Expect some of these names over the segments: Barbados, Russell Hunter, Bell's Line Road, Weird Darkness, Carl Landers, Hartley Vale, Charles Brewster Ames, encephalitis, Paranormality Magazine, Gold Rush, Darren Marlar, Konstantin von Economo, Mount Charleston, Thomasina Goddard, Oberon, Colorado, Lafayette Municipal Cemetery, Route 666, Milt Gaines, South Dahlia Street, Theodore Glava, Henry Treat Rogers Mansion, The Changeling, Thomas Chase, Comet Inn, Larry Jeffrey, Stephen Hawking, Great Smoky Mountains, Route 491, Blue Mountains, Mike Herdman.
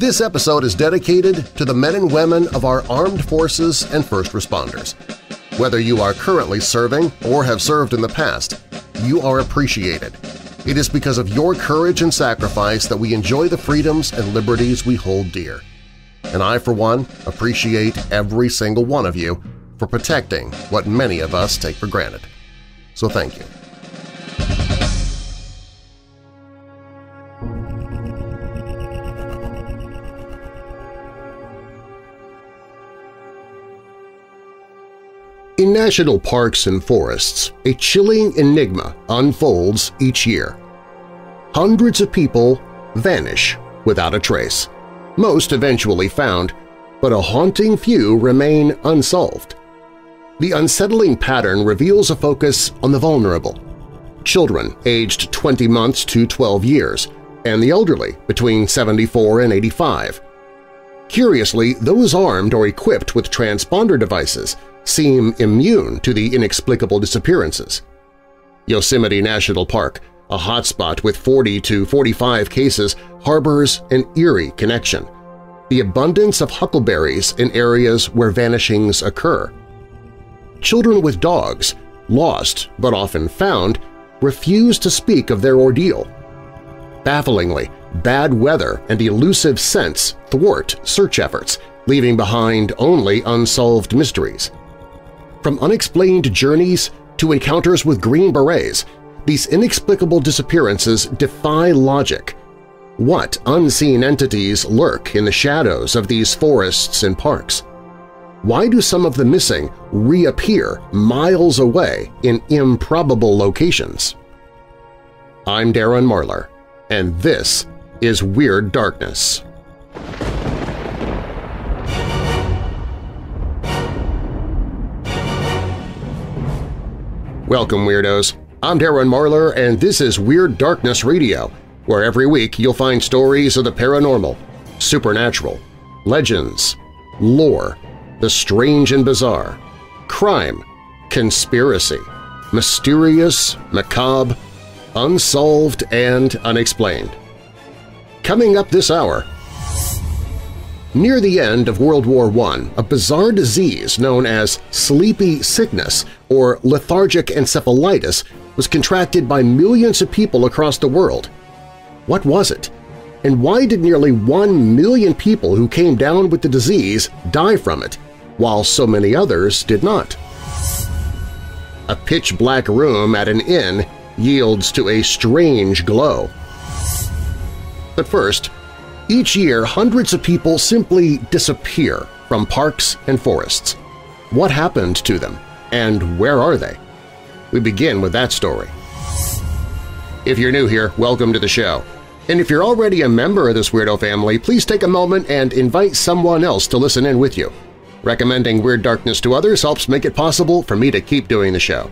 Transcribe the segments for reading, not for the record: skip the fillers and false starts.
This episode is dedicated to the men and women of our armed forces and first responders. Whether you are currently serving or have served in the past, you are appreciated. It is because of your courage and sacrifice that we enjoy the freedoms and liberties we hold dear. And I, for one, appreciate every single one of you for protecting what many of us take for granted. So thank you. In national parks and forests, a chilling enigma unfolds each year. Hundreds of people vanish without a trace, most eventually found, but a haunting few remain unsolved. The unsettling pattern reveals a focus on the vulnerable – children aged 20 months to 12 years, and the elderly between 74 and 85. Curiously, those armed or equipped with transponder devices seem immune to the inexplicable disappearances. Yosemite National Park, a hotspot with 40 to 45 cases, harbors an eerie connection – the abundance of huckleberries in areas where vanishings occur. Children with dogs, lost but often found, refuse to speak of their ordeal. Bafflingly, bad weather and elusive scents thwart search efforts, leaving behind only unsolved mysteries. From unexplained journeys to encounters with Green Berets, these inexplicable disappearances defy logic. What unseen entities lurk in the shadows of these forests and parks? Why do some of the missing reappear miles away in improbable locations? I'm Darren Marlar, and this is Weird Darkness. Welcome, Weirdos! I'm Darren Marlar, and this is Weird Darkness Radio, where every week you'll find stories of the paranormal, supernatural, legends, lore, the strange and bizarre, crime, conspiracy, mysterious, macabre, unsolved, and unexplained. Coming up this hour… Near the end of World War I, a bizarre disease known as sleepy sickness or lethargic encephalitis was contracted by millions of people across the world. What was it? And why did nearly 1 million people who came down with the disease die from it, while so many others did not? A pitch-black room at an inn yields to a strange glow. But first, each year, hundreds of people simply disappear from parks and forests. What happened to them, and where are they? We begin with that story. If you're new here, welcome to the show. And if you're already a member of this weirdo family, please take a moment and invite someone else to listen in with you. Recommending Weird Darkness to others helps make it possible for me to keep doing the show.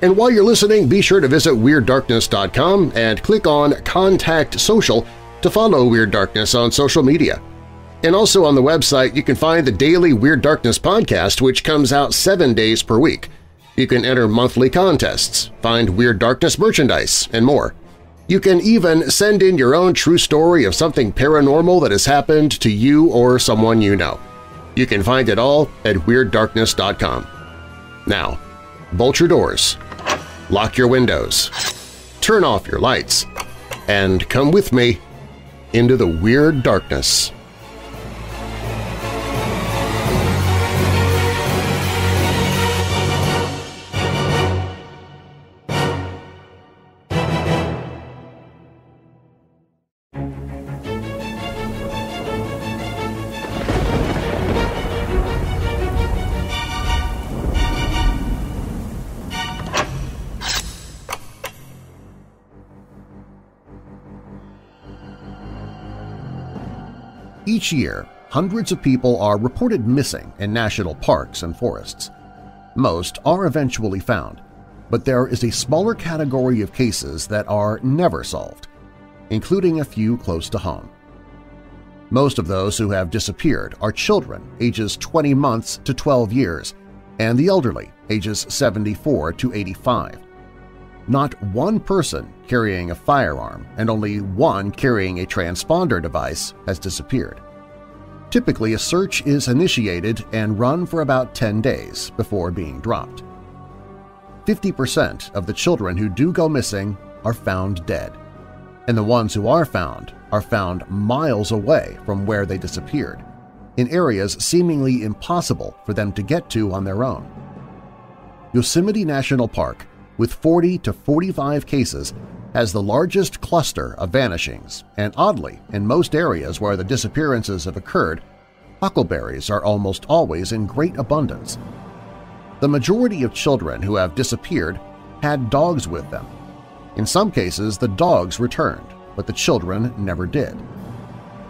And while you're listening, be sure to visit WeirdDarkness.com and click on Contact Social to follow Weird Darkness on social media. And also on the website, you can find the daily Weird Darkness podcast, which comes out 7 days per week. You can enter monthly contests, find Weird Darkness merchandise, and more. You can even send in your own true story of something paranormal that has happened to you or someone you know. You can find it all at WeirdDarkness.com. Now, bolt your doors, lock your windows, turn off your lights, and come with me into the Weird Darkness. Each year, hundreds of people are reported missing in national parks and forests. Most are eventually found, but there is a smaller category of cases that are never solved, including a few close to home. Most of those who have disappeared are children ages 20 months to 12 years and the elderly ages 74 to 85. not one person carrying a firearm and only one carrying a transponder device has disappeared. Typically, a search is initiated and run for about 10 days before being dropped. 50% of the children who do go missing are found dead, and the ones who are found miles away from where they disappeared, in areas seemingly impossible for them to get to on their own. Yosemite National Park, with 40 to 45 cases, has the largest cluster of vanishings, and oddly, in most areas where the disappearances have occurred, huckleberries are almost always in great abundance. The majority of children who have disappeared had dogs with them. In some cases, the dogs returned, but the children never did.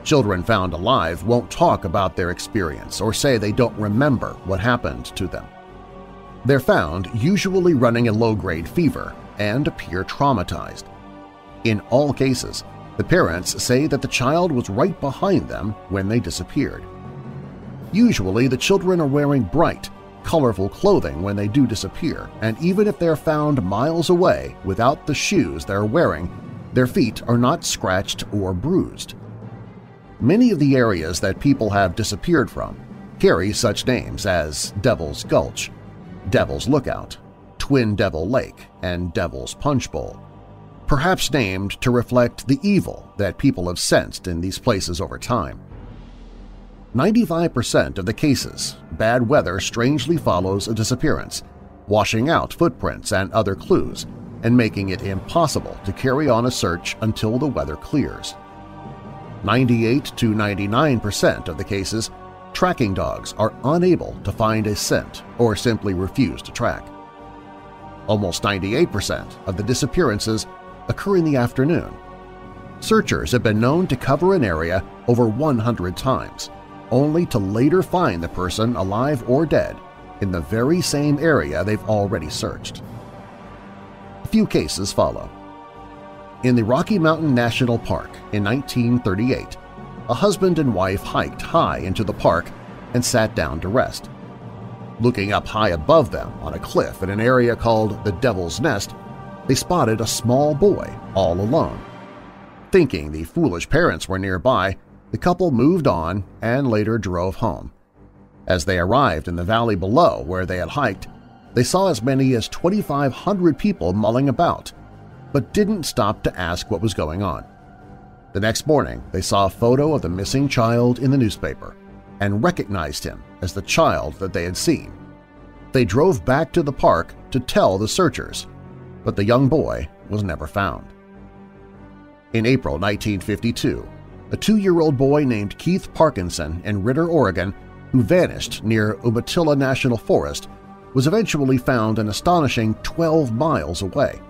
Children found alive won't talk about their experience or say they don't remember what happened to them. They're found usually running a low-grade fever and appear traumatized. In all cases, the parents say that the child was right behind them when they disappeared. Usually, the children are wearing bright, colorful clothing when they do disappear, and even if they're found miles away without the shoes they're wearing, their feet are not scratched or bruised. Many of the areas that people have disappeared from carry such names as Devil's Gulch, Devil's Lookout, Twin Devil Lake, and Devil's Punch Bowl, perhaps named to reflect the evil that people have sensed in these places over time. 95% of the cases, bad weather strangely follows a disappearance, washing out footprints and other clues, and making it impossible to carry on a search until the weather clears. 98 to 99% of the cases, tracking dogs are unable to find a scent or simply refuse to track. Almost 98% of the disappearances occur in the afternoon. Searchers have been known to cover an area over 100 times, only to later find the person alive or dead in the very same area they've already searched. A few cases follow. In the Rocky Mountain National Park in 1938, a husband and wife hiked high into the park and sat down to rest. Looking up high above them on a cliff in an area called the Devil's Nest, they spotted a small boy all alone. Thinking the foolish parents were nearby, the couple moved on and later drove home. As they arrived in the valley below where they had hiked, they saw as many as 2,500 people mulling about, but didn't stop to ask what was going on. The next morning, they saw a photo of the missing child in the newspaper and recognized him as the child that they had seen. They drove back to the park to tell the searchers, but the young boy was never found. In April 1952, a 2-year-old boy named Keith Parkinson in Ritter, Oregon, who vanished near Umatilla National Forest, was eventually found an astonishing 12 miles away.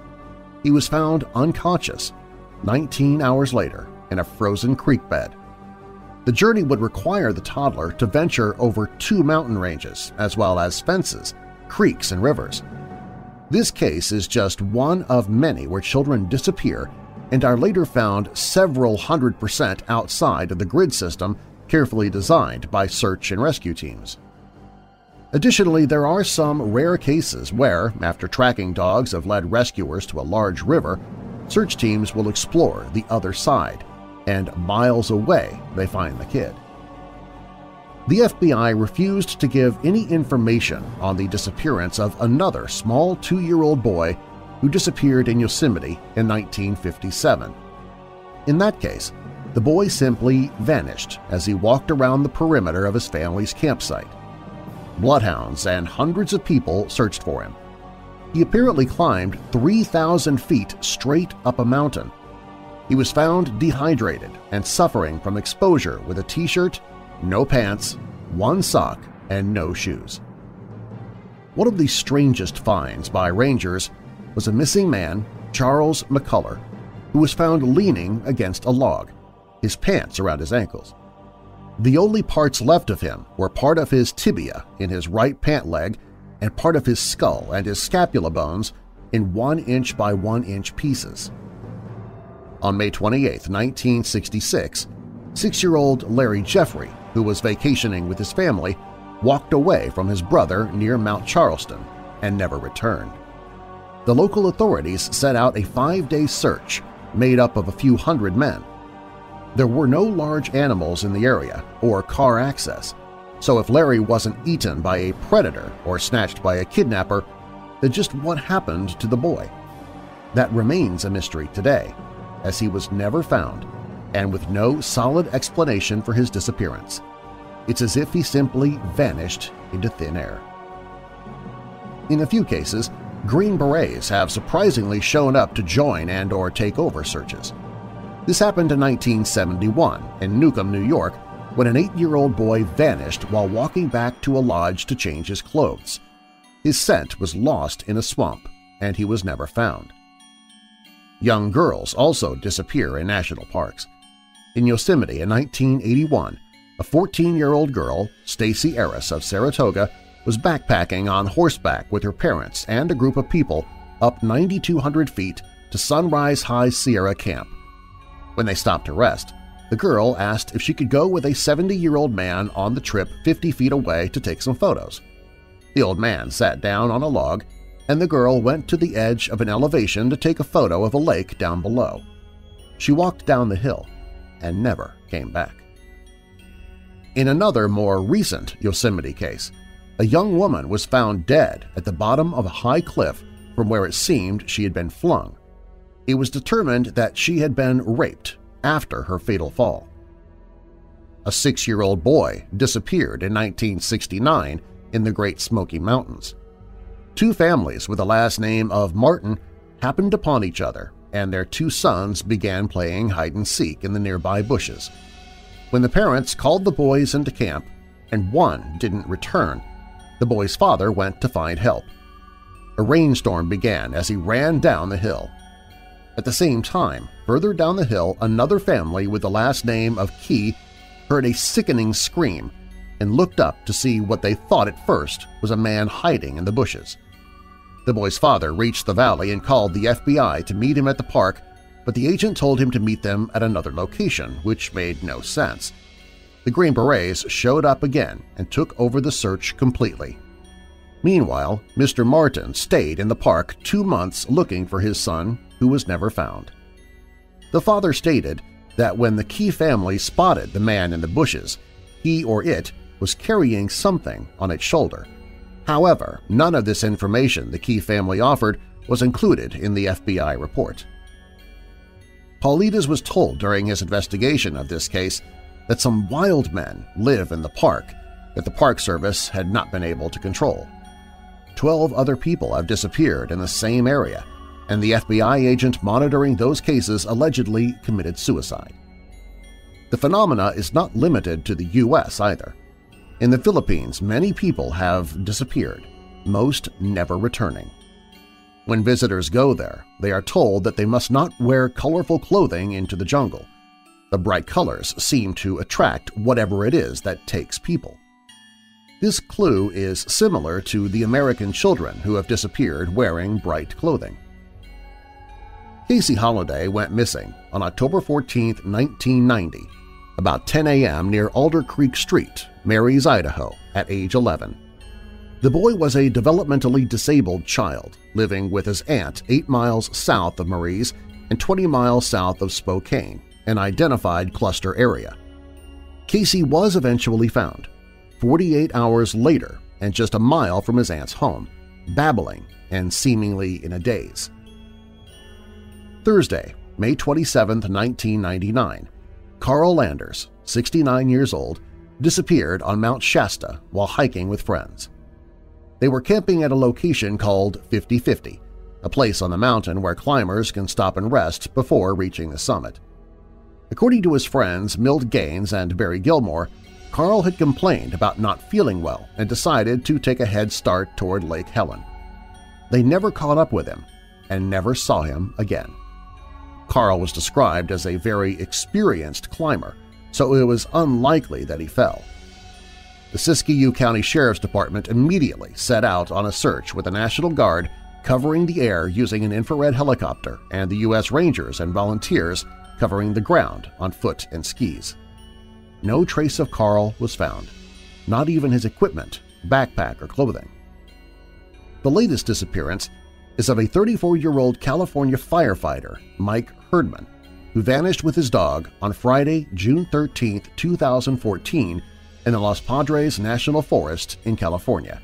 He was found unconscious 19 hours later in a frozen creek bed. The journey would require the toddler to venture over 2 mountain ranges as well as fences, creeks, and rivers. This case is just one of many where children disappear and are later found several 100% outside of the grid system carefully designed by search and rescue teams. Additionally, there are some rare cases where, after tracking dogs have led rescuers to a large river, search teams will explore the other side, and miles away they find the kid. The FBI refused to give any information on the disappearance of another small 2-year-old boy who disappeared in Yosemite in 1957. In that case, the boy simply vanished as he walked around the perimeter of his family's campsite. Bloodhounds and hundreds of people searched for him. He apparently climbed 3,000 feet straight up a mountain. He was found dehydrated and suffering from exposure with a t-shirt, no pants, one sock, and no shoes. One of the strangest finds by rangers was a missing man, Charles McCuller, who was found leaning against a log, his pants around his ankles. The only parts left of him were part of his tibia in his right pant leg and part of his skull and his scapula bones in 1-inch by 1-inch pieces. On May 28, 1966, 6-year-old Larry Jeffrey, who was vacationing with his family, walked away from his brother near Mount Charleston and never returned. the local authorities set out a 5-day search made up of a few hundred men. There were no large animals in the area or car access, so if Larry wasn't eaten by a predator or snatched by a kidnapper, then just what happened to the boy? That remains a mystery today, as he was never found and with no solid explanation for his disappearance. It's as if he simply vanished into thin air. In a few cases, Green Berets have surprisingly shown up to join and/or take over searches. This happened in 1971 in Newcomb, New York, when an 8-year-old boy vanished while walking back to a lodge to change his clothes. His scent was lost in a swamp, and he was never found. Young girls also disappear in national parks. In Yosemite in 1981, a 14-year-old girl, Stacy Arras of Saratoga, was backpacking on horseback with her parents and a group of people up 9,200 feet to Sunrise High Sierra Camp. When they stopped to rest, the girl asked if she could go with a 70-year-old man on the trip 50 feet away to take some photos. The old man sat down on a log, and the girl went to the edge of an elevation to take a photo of a lake down below. She walked down the hill and never came back. In another more recent Yosemite case, a young woman was found dead at the bottom of a high cliff from where it seemed she had been flung. It was determined that she had been raped after her fatal fall. A 6-year-old boy disappeared in 1969 in the Great Smoky Mountains. Two families with the last name of Martin happened upon each other, and their two sons began playing hide-and-seek in the nearby bushes. When the parents called the boys into camp and one didn't return, the boy's father went to find help. A rainstorm began as he ran down the hill. At the same time, further down the hill, another family with the last name of Key heard a sickening scream and looked up to see what they thought at first was a man hiding in the bushes. The boy's father reached the valley and called the FBI to meet him at the park, but the agent told him to meet them at another location, which made no sense. The Green Berets showed up again and took over the search completely. Meanwhile, Mr. Martin stayed in the park 2 months looking for his son, who was never found. The father stated that when the Key family spotted the man in the bushes, he or it was carrying something on its shoulder. However, none of this information the Key family offered was included in the FBI report. Paulides was told during his investigation of this case that some wild men live in the park that the Park Service had not been able to control. 12 other people have disappeared in the same area, and the FBI agent monitoring those cases allegedly committed suicide. The phenomena is not limited to the U.S. either. In the Philippines, many people have disappeared, most never returning. When visitors go there, they are told that they must not wear colorful clothing into the jungle. The bright colors seem to attract whatever it is that takes people. This clue is similar to the American children who have disappeared wearing bright clothing. Casey Holliday went missing on October 14, 1990, about 10 a.m. near Alder Creek Street, Marys, Idaho, at age 11. The boy was a developmentally disabled child living with his aunt 8 miles south of Marys and 20 miles south of Spokane, an identified cluster area. Casey was eventually found 48 hours later and just a mile from his aunt's home, babbling and seemingly in a daze. Thursday, May 27, 1999, Carl Landers, 69 years old, disappeared on Mount Shasta while hiking with friends. They were camping at a location called 5050, a place on the mountain where climbers can stop and rest before reaching the summit. According to his friends Milt Gaines and Barry Gilmore, Carl had complained about not feeling well and decided to take a head start toward Lake Helen. They never caught up with him and never saw him again. Carl was described as a very experienced climber, so it was unlikely that he fell. The Siskiyou County Sheriff's Department immediately set out on a search with the National Guard covering the air using an infrared helicopter and the U.S. Rangers and volunteers covering the ground on foot and skis. No trace of Carl was found, not even his equipment, backpack, or clothing. The latest disappearance is of a 34-year-old California firefighter, Mike Herdman, who vanished with his dog on Friday, June 13, 2014, in the Los Padres National Forest in California.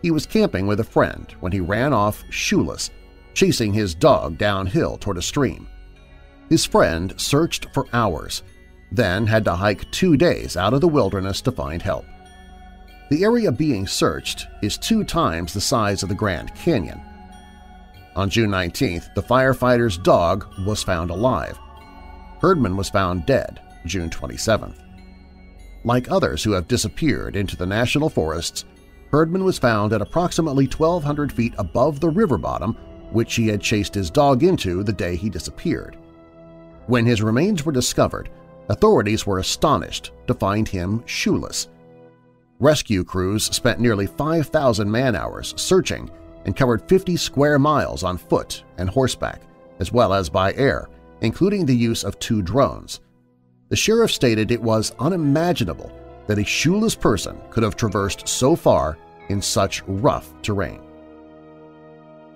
He was camping with a friend when he ran off shoeless, chasing his dog downhill toward a stream. His friend searched for hours, then had to hike 2 days out of the wilderness to find help. The area being searched is 2 times the size of the Grand Canyon. On June 19th, the firefighter's dog was found alive. Herdman was found dead June 27th. Like others who have disappeared into the national forests, Herdman was found at approximately 1,200 feet above the river bottom, which he had chased his dog into the day he disappeared. When his remains were discovered, authorities were astonished to find him shoeless. Rescue crews spent nearly 5,000 man-hours searching and covered 50 square miles on foot and horseback, as well as by air, including the use of 2 drones. The sheriff stated it was unimaginable that a shoeless person could have traversed so far in such rough terrain.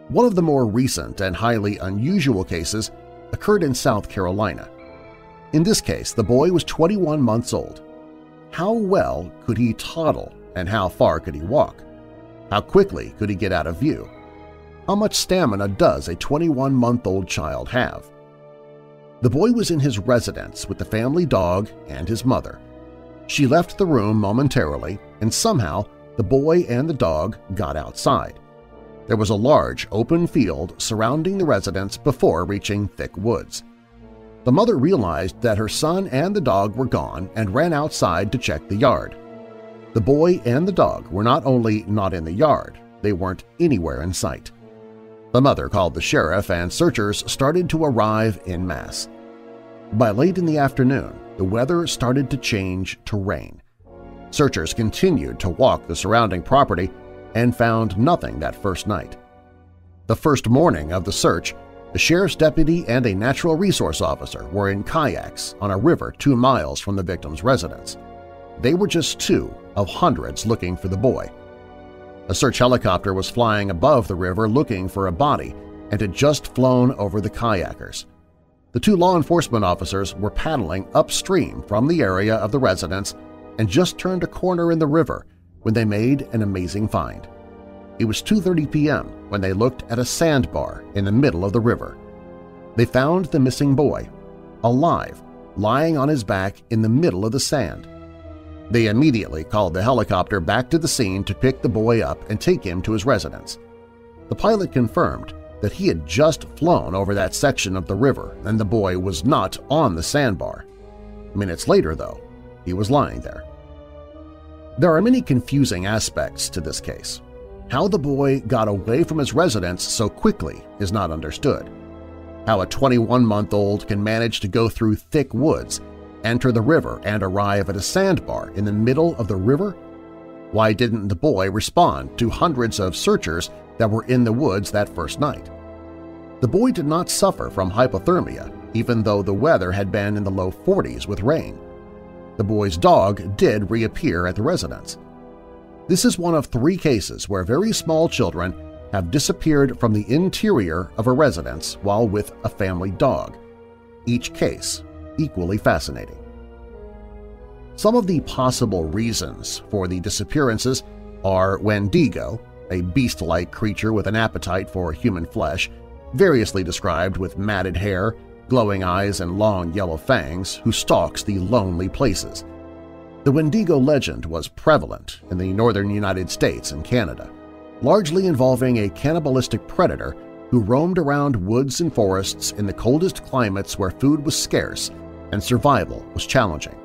One of the more recent and highly unusual cases occurred in South Carolina. In this case, the boy was 21 months old. How well could he toddle and how far could he walk? How quickly could he get out of view? How much stamina does a 21-month-old child have? The boy was in his residence with the family dog and his mother. She left the room momentarily, and somehow the boy and the dog got outside. There was a large open field surrounding the residence before reaching thick woods. The mother realized that her son and the dog were gone and ran outside to check the yard. The boy and the dog were not only not in the yard, they weren't anywhere in sight. The mother called the sheriff and searchers started to arrive en masse. By late in the afternoon, the weather started to change to rain. Searchers continued to walk the surrounding property and found nothing that first night. The first morning of the search, the sheriff's deputy and a natural resource officer were in kayaks on a river 2 miles from the victim's residence. They were just 2 of hundreds looking for the boy. A search helicopter was flying above the river looking for a body and had just flown over the kayakers. The 2 law enforcement officers were paddling upstream from the area of the residence and just turned a corner in the river when they made an amazing find. It was 2:30 p.m. when they looked at a sandbar in the middle of the river. They found the missing boy, alive, lying on his back in the middle of the sand. They immediately called the helicopter back to the scene to pick the boy up and take him to his residence. The pilot confirmed that he had just flown over that section of the river and the boy was not on the sandbar. Minutes later, though, he was lying there. There are many confusing aspects to this case. How the boy got away from his residence so quickly is not understood. How a 21-month-old can manage to go through thick woods, enter the river, and arrive at a sandbar in the middle of the river? Why didn't the boy respond to hundreds of searchers that were in the woods that first night? The boy did not suffer from hypothermia, even though the weather had been in the low 40s with rain. The boy's dog did reappear at the residence. This is one of 3 cases where very small children have disappeared from the interior of a residence while with a family dog. Each case equally fascinating. Some of the possible reasons for the disappearances are Wendigo, a beast-like creature with an appetite for human flesh, variously described with matted hair, glowing eyes, and long yellow fangs, who stalks the lonely places. The Wendigo legend was prevalent in the northern United States and Canada, largely involving a cannibalistic predator who roamed around woods and forests in the coldest climates where food was scarce and survival was challenging,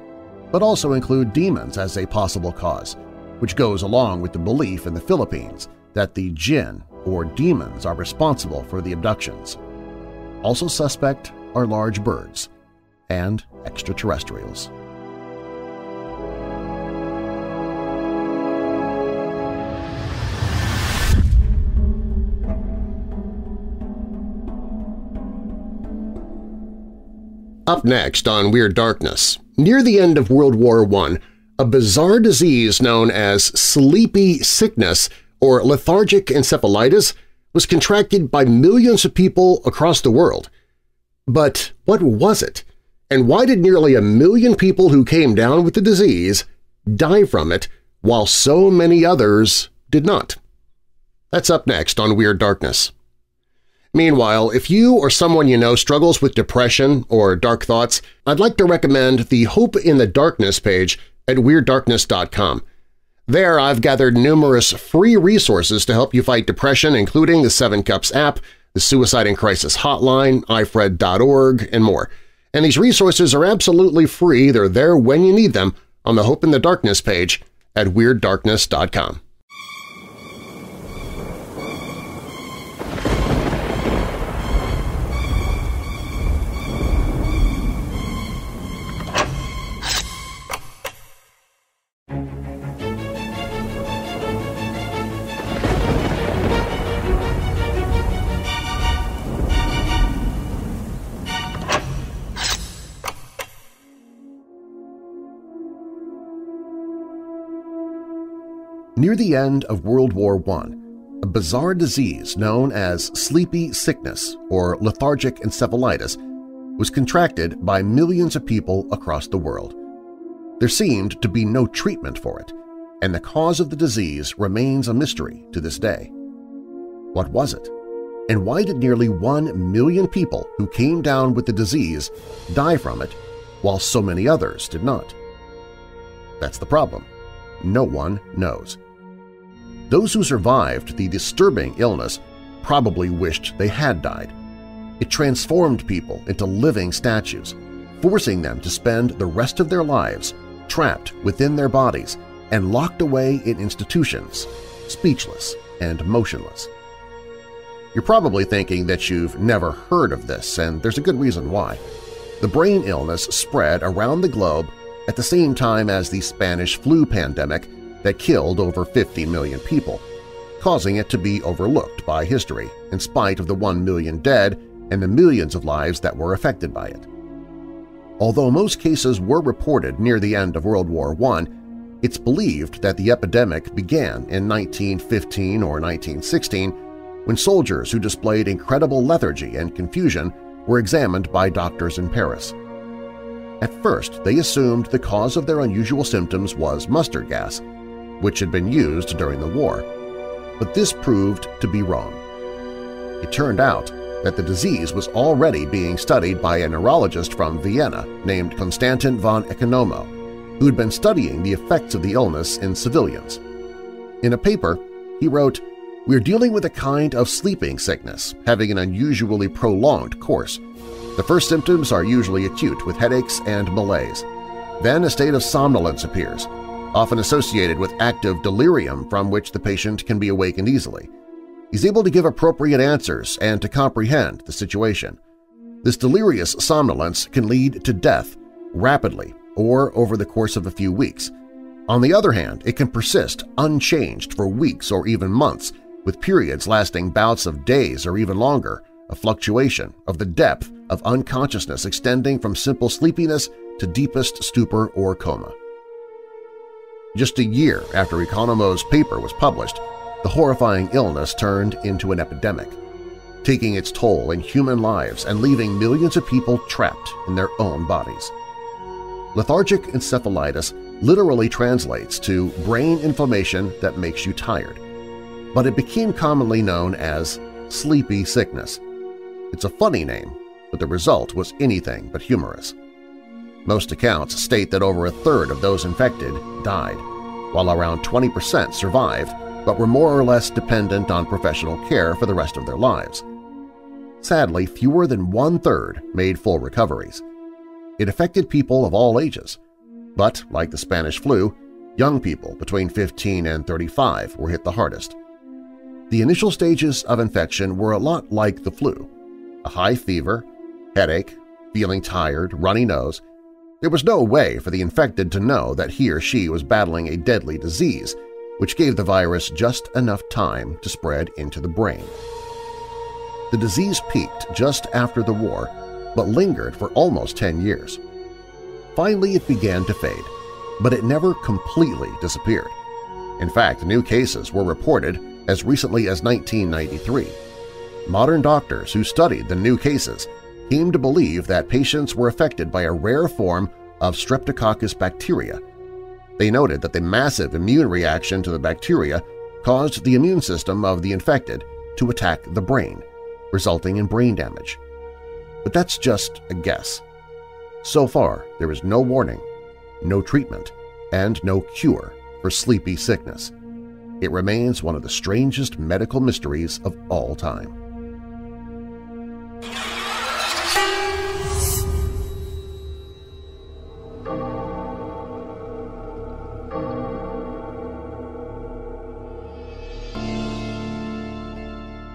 but also include demons as a possible cause, which goes along with the belief in the Philippines that the jinn or demons are responsible for the abductions. Also suspect are large birds and extraterrestrials. Up next on Weird Darkness, near the end of World War I, a bizarre disease known as sleepy sickness or lethargic encephalitis was contracted by millions of people across the world. But what was it? And why did nearly a million people who came down with the disease die from it while so many others did not? That's up next on Weird Darkness. Meanwhile, if you or someone you know struggles with depression or dark thoughts, I'd like to recommend the Hope in the Darkness page at WeirdDarkness.com. There, I've gathered numerous free resources to help you fight depression, including the Seven Cups app, the Suicide and Crisis Hotline, ifred.org, and more. And these resources are absolutely free. They're there when you need them on the Hope in the Darkness page at WeirdDarkness.com. Near the end of World War I, a bizarre disease known as sleepy sickness or lethargic encephalitis was contracted by millions of people across the world. There seemed to be no treatment for it, and the cause of the disease remains a mystery to this day. What was it? And why did nearly 1 million people who came down with the disease die from it while so many others did not? That's the problem. No one knows. Those who survived the disturbing illness probably wished they had died. It transformed people into living statues, forcing them to spend the rest of their lives trapped within their bodies and locked away in institutions, speechless and motionless. You're probably thinking that you've never heard of this, and there's a good reason why. The brain illness spread around the globe at the same time as the Spanish flu pandemic that killed over 50 million people, causing it to be overlooked by history in spite of the 1 million dead and the millions of lives that were affected by it. Although most cases were reported near the end of World War I, it's believed that the epidemic began in 1915 or 1916 when soldiers who displayed incredible lethargy and confusion were examined by doctors in Paris. At first, they assumed the cause of their unusual symptoms was mustard gas, which had been used during the war, but this proved to be wrong. It turned out that the disease was already being studied by a neurologist from Vienna named Konstantin von Economo, who had been studying the effects of the illness in civilians. In a paper, he wrote, "We're dealing with a kind of sleeping sickness, having an unusually prolonged course. The first symptoms are usually acute with headaches and malaise. Then a state of somnolence appears, often associated with active delirium from which the patient can be awakened easily. He's able to give appropriate answers and to comprehend the situation. This delirious somnolence can lead to death rapidly or over the course of a few weeks. On the other hand, it can persist unchanged for weeks or even months, with periods lasting bouts of days or even longer, a fluctuation of the depth of unconsciousness extending from simple sleepiness to deepest stupor or coma." Just a year after Economo's paper was published, the horrifying illness turned into an epidemic, taking its toll in human lives and leaving millions of people trapped in their own bodies. Lethargic encephalitis literally translates to brain inflammation that makes you tired, but it became commonly known as sleepy sickness. It's a funny name, but the result was anything but humorous. Most accounts state that over a third of those infected died, while around 20% survived but were more or less dependent on professional care for the rest of their lives. Sadly, fewer than one-third made full recoveries. It affected people of all ages, but, like the Spanish flu, young people between 15 and 35 were hit the hardest. The initial stages of infection were a lot like the flu: a high fever, headache, feeling tired, runny nose. There was no way for the infected to know that he or she was battling a deadly disease, which gave the virus just enough time to spread into the brain. The disease peaked just after the war, but lingered for almost 10 years. Finally, it began to fade, but it never completely disappeared. In fact, new cases were reported as recently as 1993. Modern doctors who studied the new cases came to believe that patients were affected by a rare form of Streptococcus bacteria. They noted that the massive immune reaction to the bacteria caused the immune system of the infected to attack the brain, resulting in brain damage. But that's just a guess. So far, there is no warning, no treatment, and no cure for sleepy sickness. It remains one of the strangest medical mysteries of all time.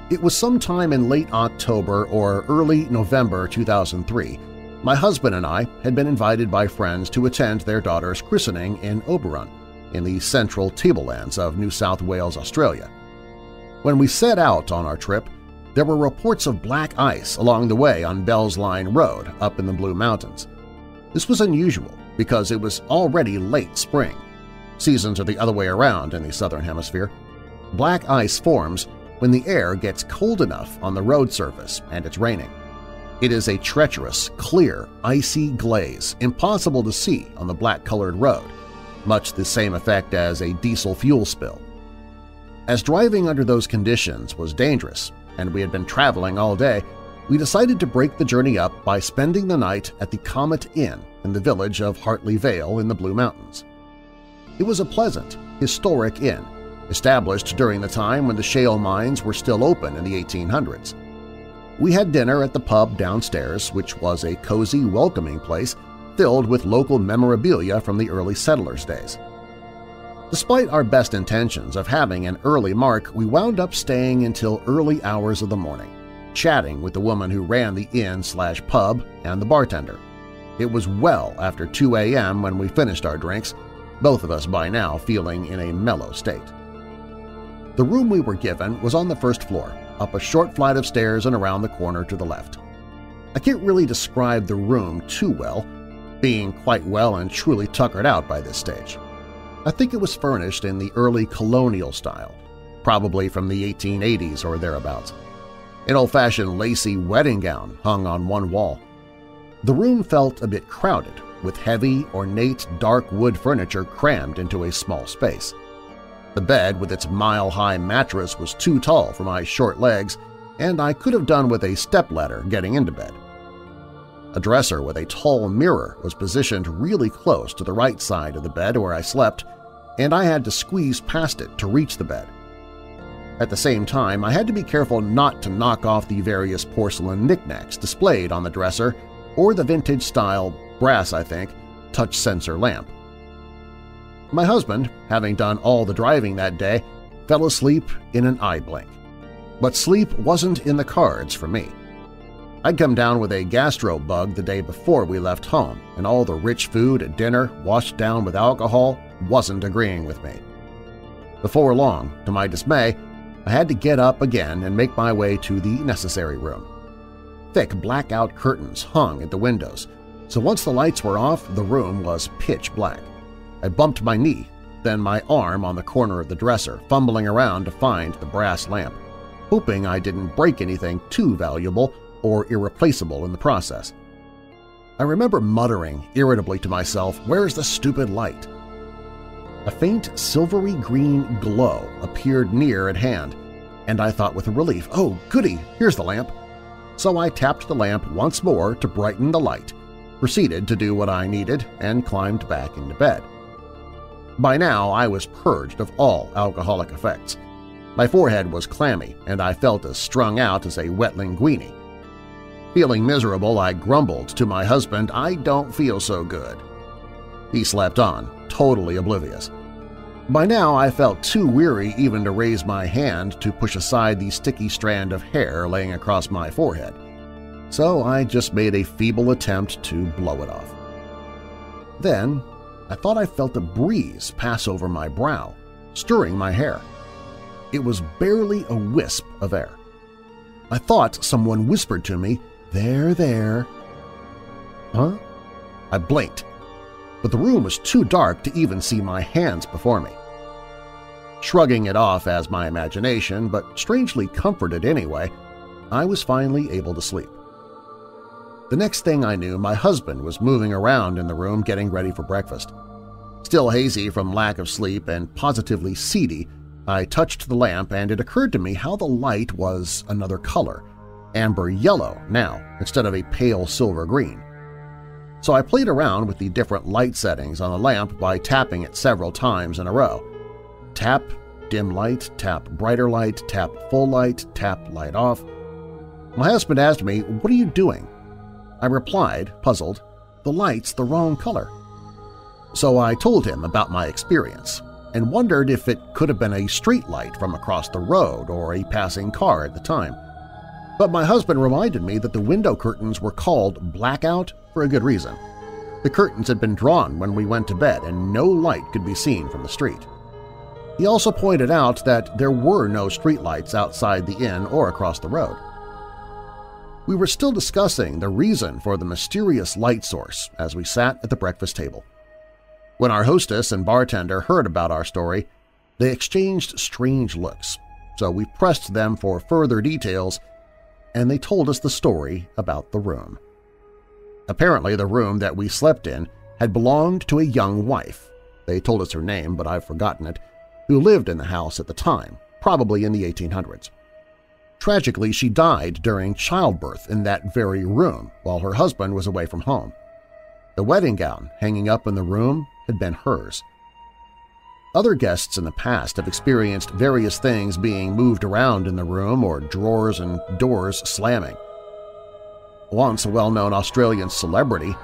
It was sometime in late October or early November 2003, my husband and I had been invited by friends to attend their daughter's christening in Oberon, in the central tablelands of New South Wales, Australia. When we set out on our trip, there were reports of black ice along the way on Bell's Line Road up in the Blue Mountains. This was unusual because it was already late spring. Seasons are the other way around in the Southern Hemisphere. Black ice forms when the air gets cold enough on the road surface and it's raining. It is a treacherous, clear, icy glaze, impossible to see on the black-colored road, much the same effect as a diesel fuel spill. As driving under those conditions was dangerous and we had been traveling all day, we decided to break the journey up by spending the night at the Comet Inn in the village of Hartley Vale in the Blue Mountains. It was a pleasant, historic inn, established during the time when the shale mines were still open in the 1800s. We had dinner at the pub downstairs, which was a cozy, welcoming place filled with local memorabilia from the early settlers' days. Despite our best intentions of having an early mark, we wound up staying until early hours of the morning, chatting with the woman who ran the inn/pub and the bartender. It was well after 2 a.m. when we finished our drinks, both of us by now feeling in a mellow state. The room we were given was on the first floor, up a short flight of stairs and around the corner to the left. I can't really describe the room too well, being quite well and truly tuckered out by this stage. I think it was furnished in the early colonial style, probably from the 1880s or thereabouts. An old-fashioned lacy wedding gown hung on one wall. The room felt a bit crowded, with heavy, ornate, dark wood furniture crammed into a small space. The bed with its mile-high mattress was too tall for my short legs, and I could have done with a stepladder getting into bed. A dresser with a tall mirror was positioned really close to the right side of the bed where I slept, and I had to squeeze past it to reach the bed. At the same time, I had to be careful not to knock off the various porcelain knickknacks displayed on the dresser or the vintage-style brass, I think, touch sensor lamp. My husband, having done all the driving that day, fell asleep in an eye blink. But sleep wasn't in the cards for me. I'd come down with a gastro bug the day before we left home, and all the rich food at dinner, washed down with alcohol, wasn't agreeing with me. Before long, to my dismay, I had to get up again and make my way to the necessary room. Thick blackout curtains hung at the windows, so once the lights were off, the room was pitch black. I bumped my knee, then my arm on the corner of the dresser, fumbling around to find the brass lamp, hoping I didn't break anything too valuable or irreplaceable in the process. I remember muttering irritably to myself, "Where's the stupid light?" A faint silvery green glow appeared near at hand, and I thought with relief, "Oh, goody, here's the lamp." So I tapped the lamp once more to brighten the light, proceeded to do what I needed, and climbed back into bed. By now, I was purged of all alcoholic effects. My forehead was clammy, and I felt as strung out as a wet linguine. Feeling miserable, I grumbled to my husband, "I don't feel so good." He slept on, totally oblivious. By now, I felt too weary even to raise my hand to push aside the sticky strand of hair laying across my forehead, so I just made a feeble attempt to blow it off. Then, I thought I felt a breeze pass over my brow, stirring my hair. It was barely a wisp of air. I thought someone whispered to me, "There, there." "Huh?" I blinked, but the room was too dark to even see my hands before me. Shrugging it off as my imagination, but strangely comforted anyway, I was finally able to sleep. The next thing I knew, my husband was moving around in the room getting ready for breakfast. Still hazy from lack of sleep and positively seedy, I touched the lamp and it occurred to me how the light was another color, amber yellow now instead of a pale silver green. So I played around with the different light settings on the lamp by tapping it several times in a row. Tap, dim light, tap, brighter light, tap, full light, tap, light off. My husband asked me, "What are you doing?" I replied, puzzled, "The light's the wrong color." So I told him about my experience and wondered if it could have been a street light from across the road or a passing car at the time. But my husband reminded me that the window curtains were called blackout for a good reason. The curtains had been drawn when we went to bed and no light could be seen from the street. He also pointed out that there were no streetlights outside the inn or across the road. We were still discussing the reason for the mysterious light source as we sat at the breakfast table. When our hostess and bartender heard about our story, they exchanged strange looks, so we pressed them for further details and they told us the story about the room. Apparently, the room that we slept in had belonged to a young wife. They told us her name, but I've forgotten it, who lived in the house at the time, probably in the 1800s. Tragically, she died during childbirth in that very room while her husband was away from home. The wedding gown hanging up in the room had been hers. Other guests in the past have experienced various things being moved around in the room or drawers and doors slamming. Once a well-known Australian celebrity,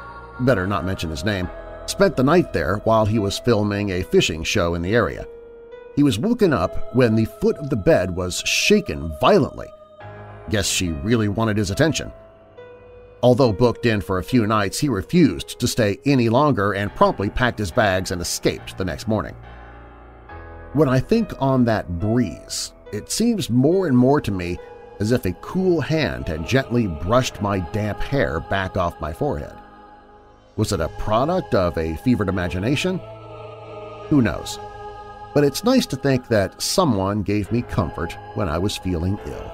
better not mention his name, spent the night there while he was filming a fishing show in the area. He was woken up when the foot of the bed was shaken violently. Guess she really wanted his attention. Although booked in for a few nights, he refused to stay any longer and promptly packed his bags and escaped the next morning. When I think on that breeze, it seems more and more to me as if a cool hand had gently brushed my damp hair back off my forehead. Was it a product of a fevered imagination? Who knows? But it's nice to think that someone gave me comfort when I was feeling ill.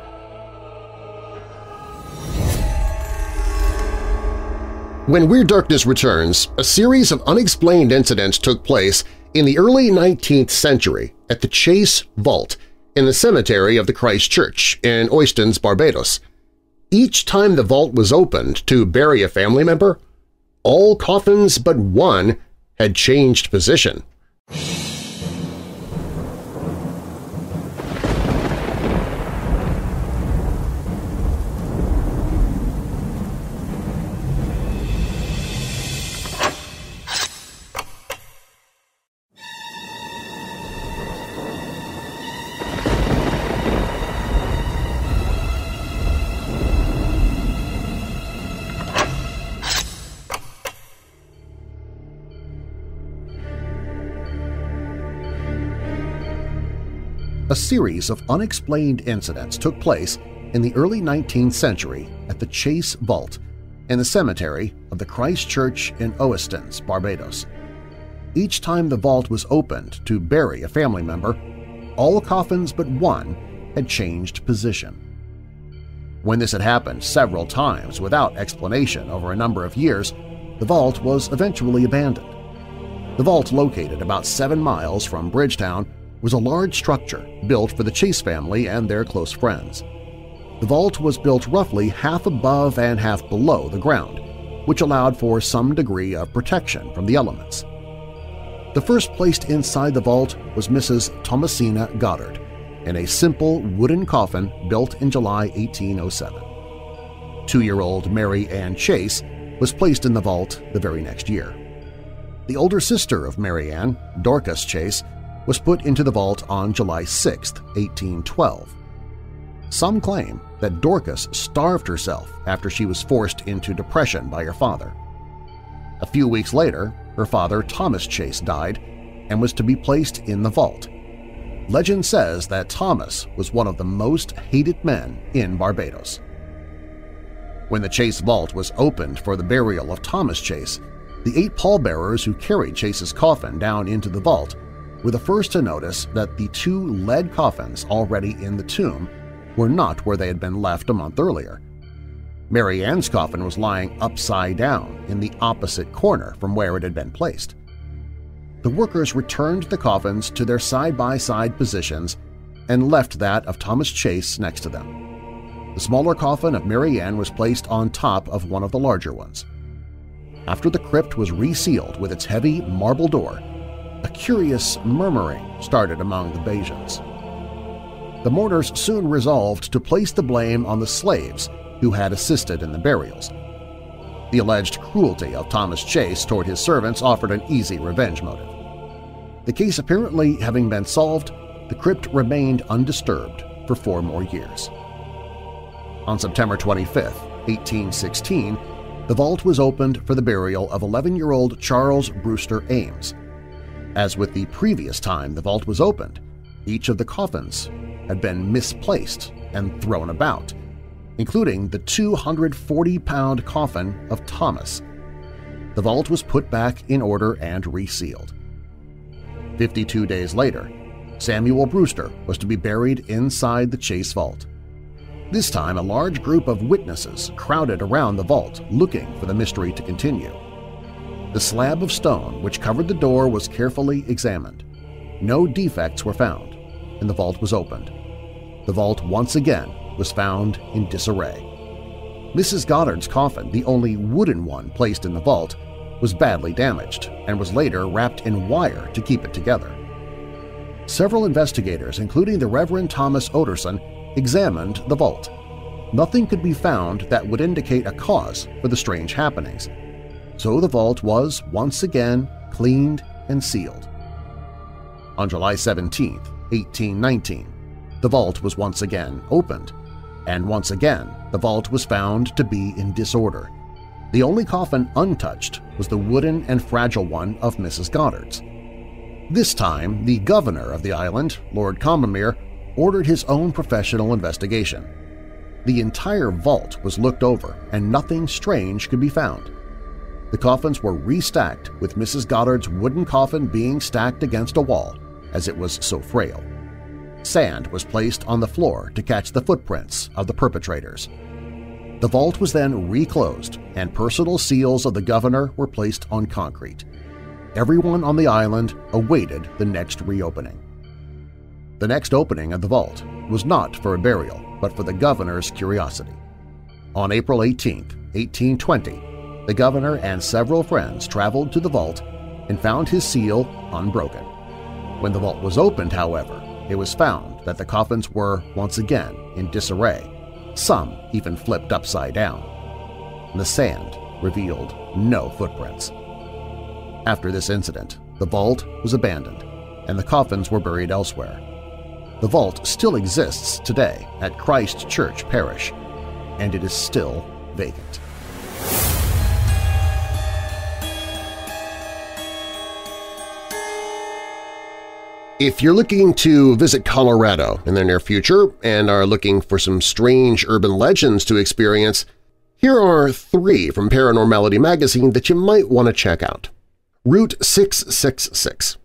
When Weird Darkness returns, a series of unexplained incidents took place in the early 19th century at the Chase Vault in the cemetery of the Christ Church in Oistins, Barbados. Each time the vault was opened to bury a family member, all coffins but one had changed position. A series of unexplained incidents took place in the early 19th century at the Chase Vault in the cemetery of the Christ Church in Oistins, Barbados. Each time the vault was opened to bury a family member, all coffins but one had changed position. When this had happened several times without explanation over a number of years, the vault was eventually abandoned. The vault, located about 7 miles from Bridgetown, was a large structure built for the Chase family and their close friends. The vault was built roughly half above and half below the ground, which allowed for some degree of protection from the elements. The first placed inside the vault was Mrs. Thomasina Goddard in a simple wooden coffin built in July 1807. 2-year-old Mary Ann Chase was placed in the vault the very next year. The older sister of Mary Ann, Dorcas Chase, was put into the vault on July 6, 1812. Some claim that Dorcas starved herself after she was forced into depression by her father. A few weeks later, her father Thomas Chase died and was to be placed in the vault. Legend says that Thomas was one of the most hated men in Barbados. When the Chase vault was opened for the burial of Thomas Chase, the 8 pallbearers who carried Chase's coffin down into the vault were the first to notice that the two lead coffins already in the tomb were not where they had been left a month earlier. Mary Ann's coffin was lying upside down in the opposite corner from where it had been placed. The workers returned the coffins to their side-by-side positions and left that of Thomas Chase next to them. The smaller coffin of Mary Ann was placed on top of one of the larger ones. After the crypt was resealed with its heavy marble door, a curious murmuring started among the Bajans. The mourners soon resolved to place the blame on the slaves who had assisted in the burials. The alleged cruelty of Thomas Chase toward his servants offered an easy revenge motive. The case apparently having been solved, the crypt remained undisturbed for 4 more years. On September 25, 1816, the vault was opened for the burial of 11-year-old Charles Brewster Ames. As with the previous time the vault was opened, each of the coffins had been misplaced and thrown about, including the 240-pound coffin of Thomas. The vault was put back in order and resealed. 52 days later, Samuel Brewster was to be buried inside the Chase Vault. This time, a large group of witnesses crowded around the vault looking for the mystery to continue. The slab of stone which covered the door was carefully examined. No defects were found, and the vault was opened. The vault once again was found in disarray. Mrs. Goddard's coffin, the only wooden one placed in the vault, was badly damaged and was later wrapped in wire to keep it together. Several investigators, including the Reverend Thomas Oderson, examined the vault. Nothing could be found that would indicate a cause for the strange happenings, so the vault was once again cleaned and sealed. On July 17, 1819, the vault was once again opened, and once again the vault was found to be in disorder. The only coffin untouched was the wooden and fragile one of Mrs. Goddard's. This time, the governor of the island, Lord Combermere, ordered his own professional investigation. The entire vault was looked over and nothing strange could be found. The coffins were restacked, with Mrs. Goddard's wooden coffin being stacked against a wall, as it was so frail. Sand was placed on the floor to catch the footprints of the perpetrators. The vault was then reclosed, and personal seals of the governor were placed on concrete. Everyone on the island awaited the next reopening. The next opening of the vault was not for a burial, but for the governor's curiosity. On April 18, 1820, the governor and several friends traveled to the vault and found his seal unbroken. When the vault was opened, however, it was found that the coffins were once again in disarray, some even flipped upside down. The sand revealed no footprints. After this incident, the vault was abandoned and the coffins were buried elsewhere. The vault still exists today at Christ Church Parish, and it is still vacant. If you're looking to visit Colorado in the near future and are looking for some strange urban legends to experience, here are 3 from Paranormality Magazine that you might want to check out. Route 666.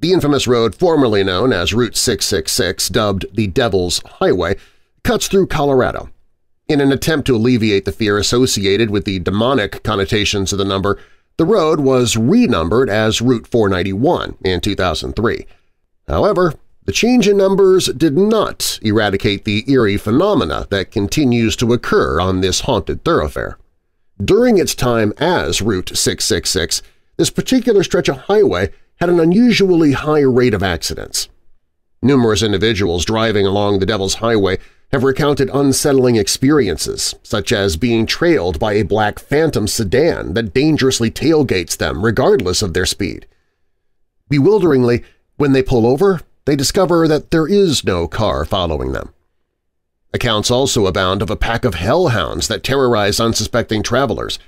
The infamous road formerly known as Route 666, dubbed the Devil's Highway, cuts through Colorado. In an attempt to alleviate the fear associated with the demonic connotations of the number, the road was renumbered as Route 491 in 2003. However, the change in numbers did not eradicate the eerie phenomena that continues to occur on this haunted thoroughfare. During its time as Route 666, this particular stretch of highway had an unusually high rate of accidents. Numerous individuals driving along the Devil's Highway have recounted unsettling experiences, such as being trailed by a black phantom sedan that dangerously tailgates them regardless of their speed. Bewilderingly, when they pull over, they discover that there is no car following them. Accounts also abound of a pack of hellhounds that terrorize unsuspecting travelers.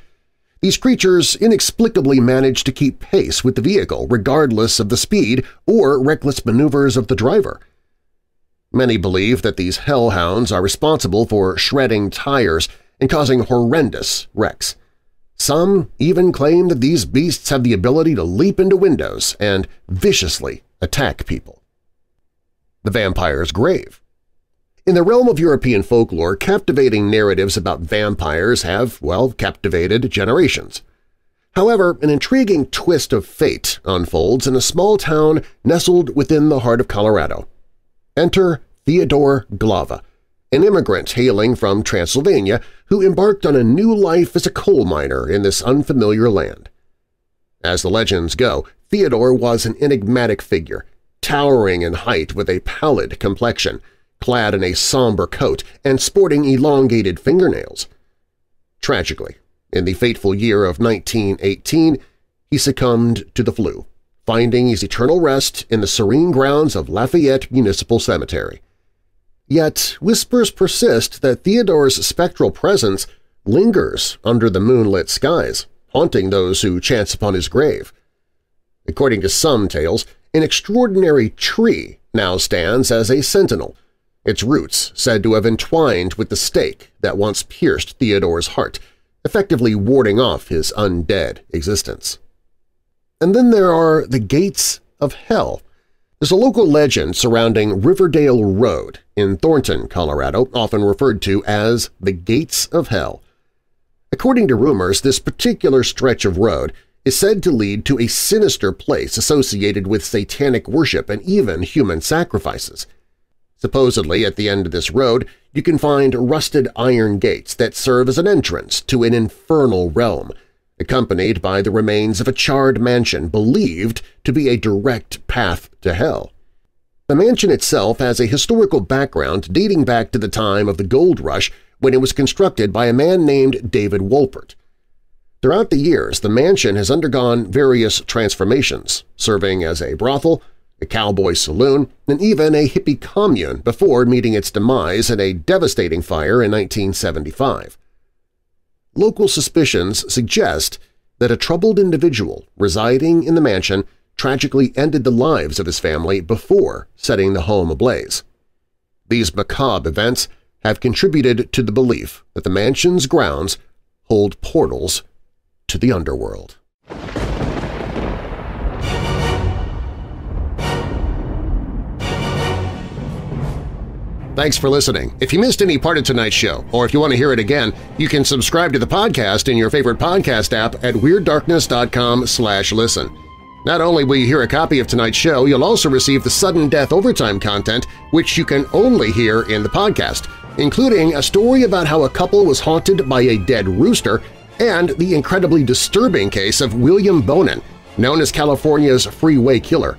These creatures inexplicably manage to keep pace with the vehicle regardless of the speed or reckless maneuvers of the driver. Many believe that these hellhounds are responsible for shredding tires and causing horrendous wrecks. Some even claim that these beasts have the ability to leap into windows and viciously attack people. The vampire's grave. In the realm of European folklore, captivating narratives about vampires have, well, captivated generations. However, an intriguing twist of fate unfolds in a small town nestled within the heart of Colorado. Enter Theodore Glava, an immigrant hailing from Transylvania who embarked on a new life as a coal miner in this unfamiliar land. As the legends go, Theodore was an enigmatic figure, towering in height with a pallid complexion, clad in a somber coat and sporting elongated fingernails. Tragically, in the fateful year of 1918, he succumbed to the flu, finding his eternal rest in the serene grounds of Lafayette Municipal Cemetery. Yet whispers persist that Theodore's spectral presence lingers under the moonlit skies, haunting those who chance upon his grave. According to some tales, an extraordinary tree now stands as a sentinel, its roots said to have entwined with the stake that once pierced Theodore's heart, effectively warding off his undead existence. And then there are the Gates of Hell. There's a local legend surrounding Riverdale Road in Thornton, Colorado, often referred to as the Gates of Hell. According to rumors, this particular stretch of road is said to lead to a sinister place associated with satanic worship and even human sacrifices. Supposedly, at the end of this road, you can find rusted iron gates that serve as an entrance to an infernal realm, accompanied by the remains of a charred mansion believed to be a direct path to hell. The mansion itself has a historical background dating back to the time of the gold rush when it was constructed by a man named David Wolpert. Throughout the years, the mansion has undergone various transformations, serving as a brothel, a cowboy saloon, and even a hippie commune before meeting its demise in a devastating fire in 1975. Local suspicions suggest that a troubled individual residing in the mansion tragically ended the lives of his family before setting the home ablaze. These macabre events have contributed to the belief that the mansion's grounds hold portals to the underworld. Thanks for listening. If you missed any part of tonight's show, or if you want to hear it again, you can subscribe to the podcast in your favorite podcast app at WeirdDarkness.com/listen. Not only will you hear a copy of tonight's show, you'll also receive the Sudden Death Overtime content, which you can only hear in the podcast, including a story about how a couple was haunted by a dead rooster and the incredibly disturbing case of William Bonin, known as California's Freeway Killer.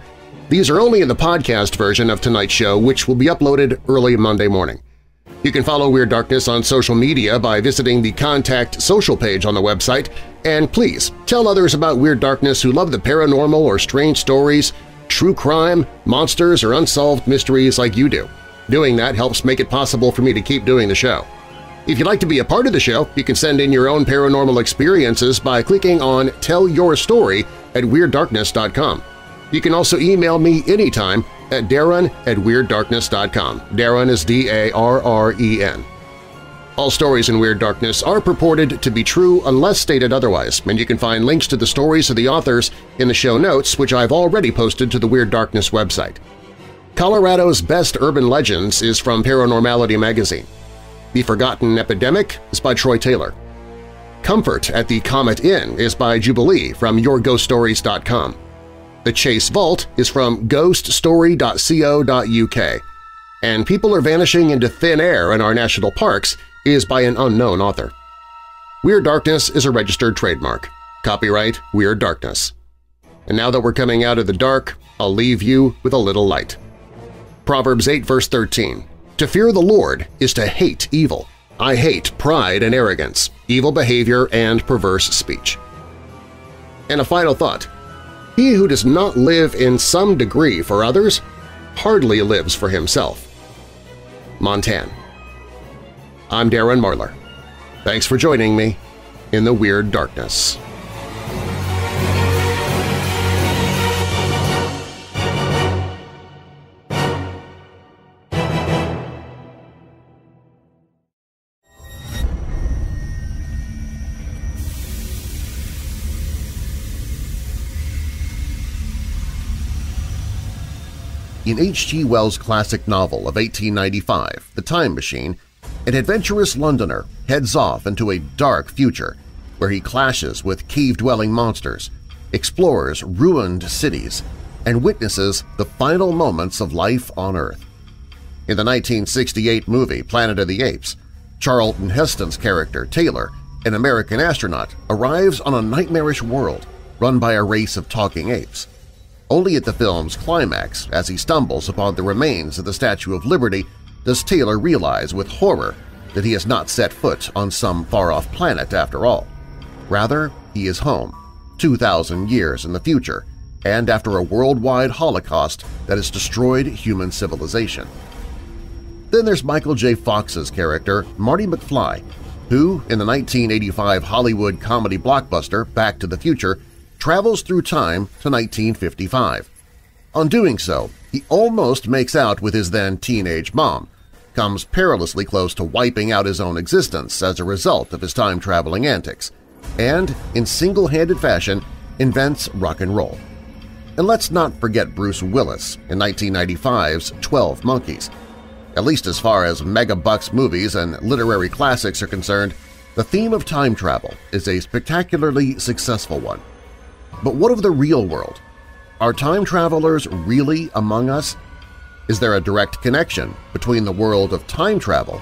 These are only in the podcast version of tonight's show, which will be uploaded early Monday morning. You can follow Weird Darkness on social media by visiting the Contact Social page on the website, and please tell others about Weird Darkness who love the paranormal or strange stories, true crime, monsters, or unsolved mysteries like you do. Doing that helps make it possible for me to keep doing the show. If you'd like to be a part of the show, you can send in your own paranormal experiences by clicking on Tell Your Story at WeirdDarkness.com. You can also email me anytime at darren@weirddarkness.com. Darren is D-A-R-R-E-N. All stories in Weird Darkness are purported to be true unless stated otherwise, and you can find links to the stories of the authors in the show notes, which I've already posted to the Weird Darkness website. Colorado's Best Urban Legends is from Paranormality Magazine. The Forgotten Epidemic is by Troy Taylor. Comfort at the Comet Inn is by Jubilee from YourGhostStories.com. The Chase Vault is from ghoststory.co.uk, and People Are Vanishing into Thin Air in Our National Parks is by an unknown author. Weird Darkness is a registered trademark. Copyright Weird Darkness. And now that we're coming out of the dark, I'll leave you with a little light. Proverbs 8, verse 13, "To fear the Lord is to hate evil. I hate pride and arrogance, evil behavior, and perverse speech." And a final thought. He who does not live in some degree for others hardly lives for himself. Montan. I'm Darren Marlar. Thanks for joining me in the Weird Darkness. In H.G. Wells' classic novel of 1895, The Time Machine, an adventurous Londoner heads off into a dark future where he clashes with cave-dwelling monsters, explores ruined cities, and witnesses the final moments of life on Earth. In the 1968 movie Planet of the Apes, Charlton Heston's character, Taylor, an American astronaut, arrives on a nightmarish world run by a race of talking apes. Only at the film's climax, as he stumbles upon the remains of the Statue of Liberty, does Taylor realize with horror that he has not set foot on some far-off planet after all. Rather, he is home, 2,000 years in the future, and after a worldwide holocaust that has destroyed human civilization. Then there's Michael J. Fox's character, Marty McFly, who, in the 1985 Hollywood comedy blockbuster Back to the Future, travels through time to 1955. On doing so, he almost makes out with his then-teenage mom, comes perilously close to wiping out his own existence as a result of his time-traveling antics, and, in single-handed fashion, invents rock and roll. And let's not forget Bruce Willis in 1995's 12 Monkeys. At least as far as megabucks movies and literary classics are concerned, the theme of time travel is a spectacularly successful one. But what of the real world? Are time travelers really among us? Is there a direct connection between the world of time travel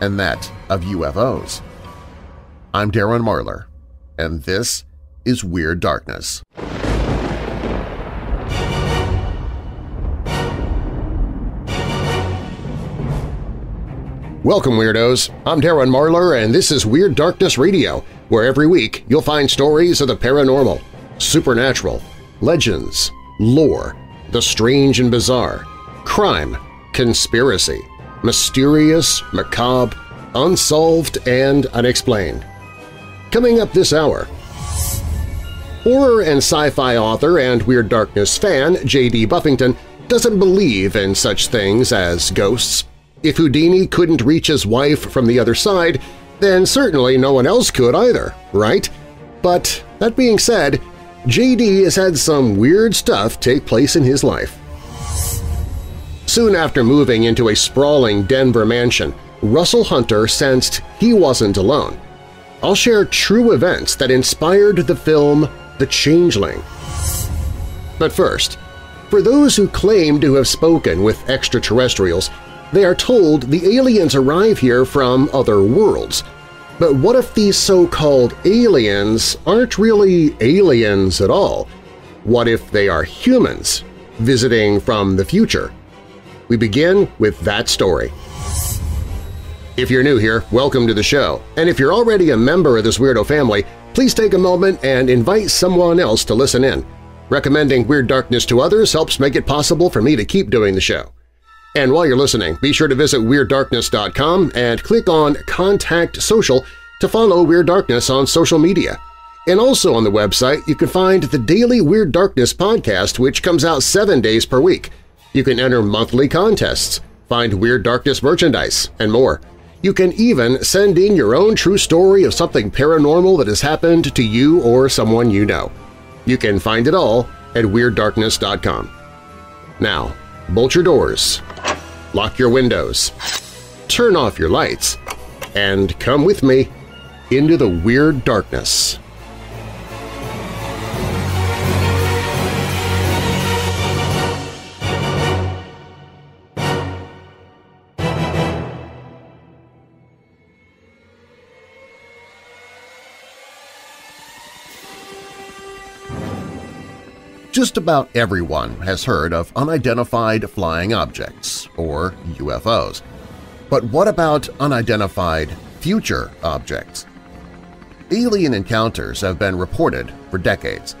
and that of UFOs? I'm Darren Marlar, and this is Weird Darkness. Welcome, Weirdos! I'm Darren Marlar, and this is Weird Darkness Radio, where every week you'll find stories of the paranormal, supernatural, legends, lore, the strange and bizarre, crime, conspiracy, mysterious, macabre, unsolved, and unexplained. Coming up this hour, horror and sci-fi author and Weird Darkness fan J.D. Buffington doesn't believe in such things as ghosts. If Houdini couldn't reach his wife from the other side, then certainly no one else could either, right? But that being said, J.D. has had some weird stuff take place in his life. Soon after moving into a sprawling Denver mansion, Russell Hunter sensed he wasn't alone. I'll share true events that inspired the film The Changeling. But first, for those who claim to have spoken with extraterrestrials, they are told the aliens arrive here from other worlds. But what if these so-called aliens aren't really aliens at all? What if they are humans visiting from the future? We begin with that story. If you're new here, welcome to the show. And if you're already a member of this weirdo family, please take a moment and invite someone else to listen in. Recommending Weird Darkness to others helps make it possible for me to keep doing the show. And while you're listening, be sure to visit WeirdDarkness.com and click on Contact Social to follow Weird Darkness on social media. And also on the website, you can find the daily Weird Darkness podcast, which comes out 7 days per week. You can enter monthly contests, find Weird Darkness merchandise, and more. You can even send in your own true story of something paranormal that has happened to you or someone you know. You can find it all at WeirdDarkness.com. Now, bolt your doors, lock your windows, turn off your lights, and come with me into the Weird Darkness. Just about everyone has heard of unidentified flying objects, or UFOs. But what about unidentified future objects? Alien encounters have been reported for decades.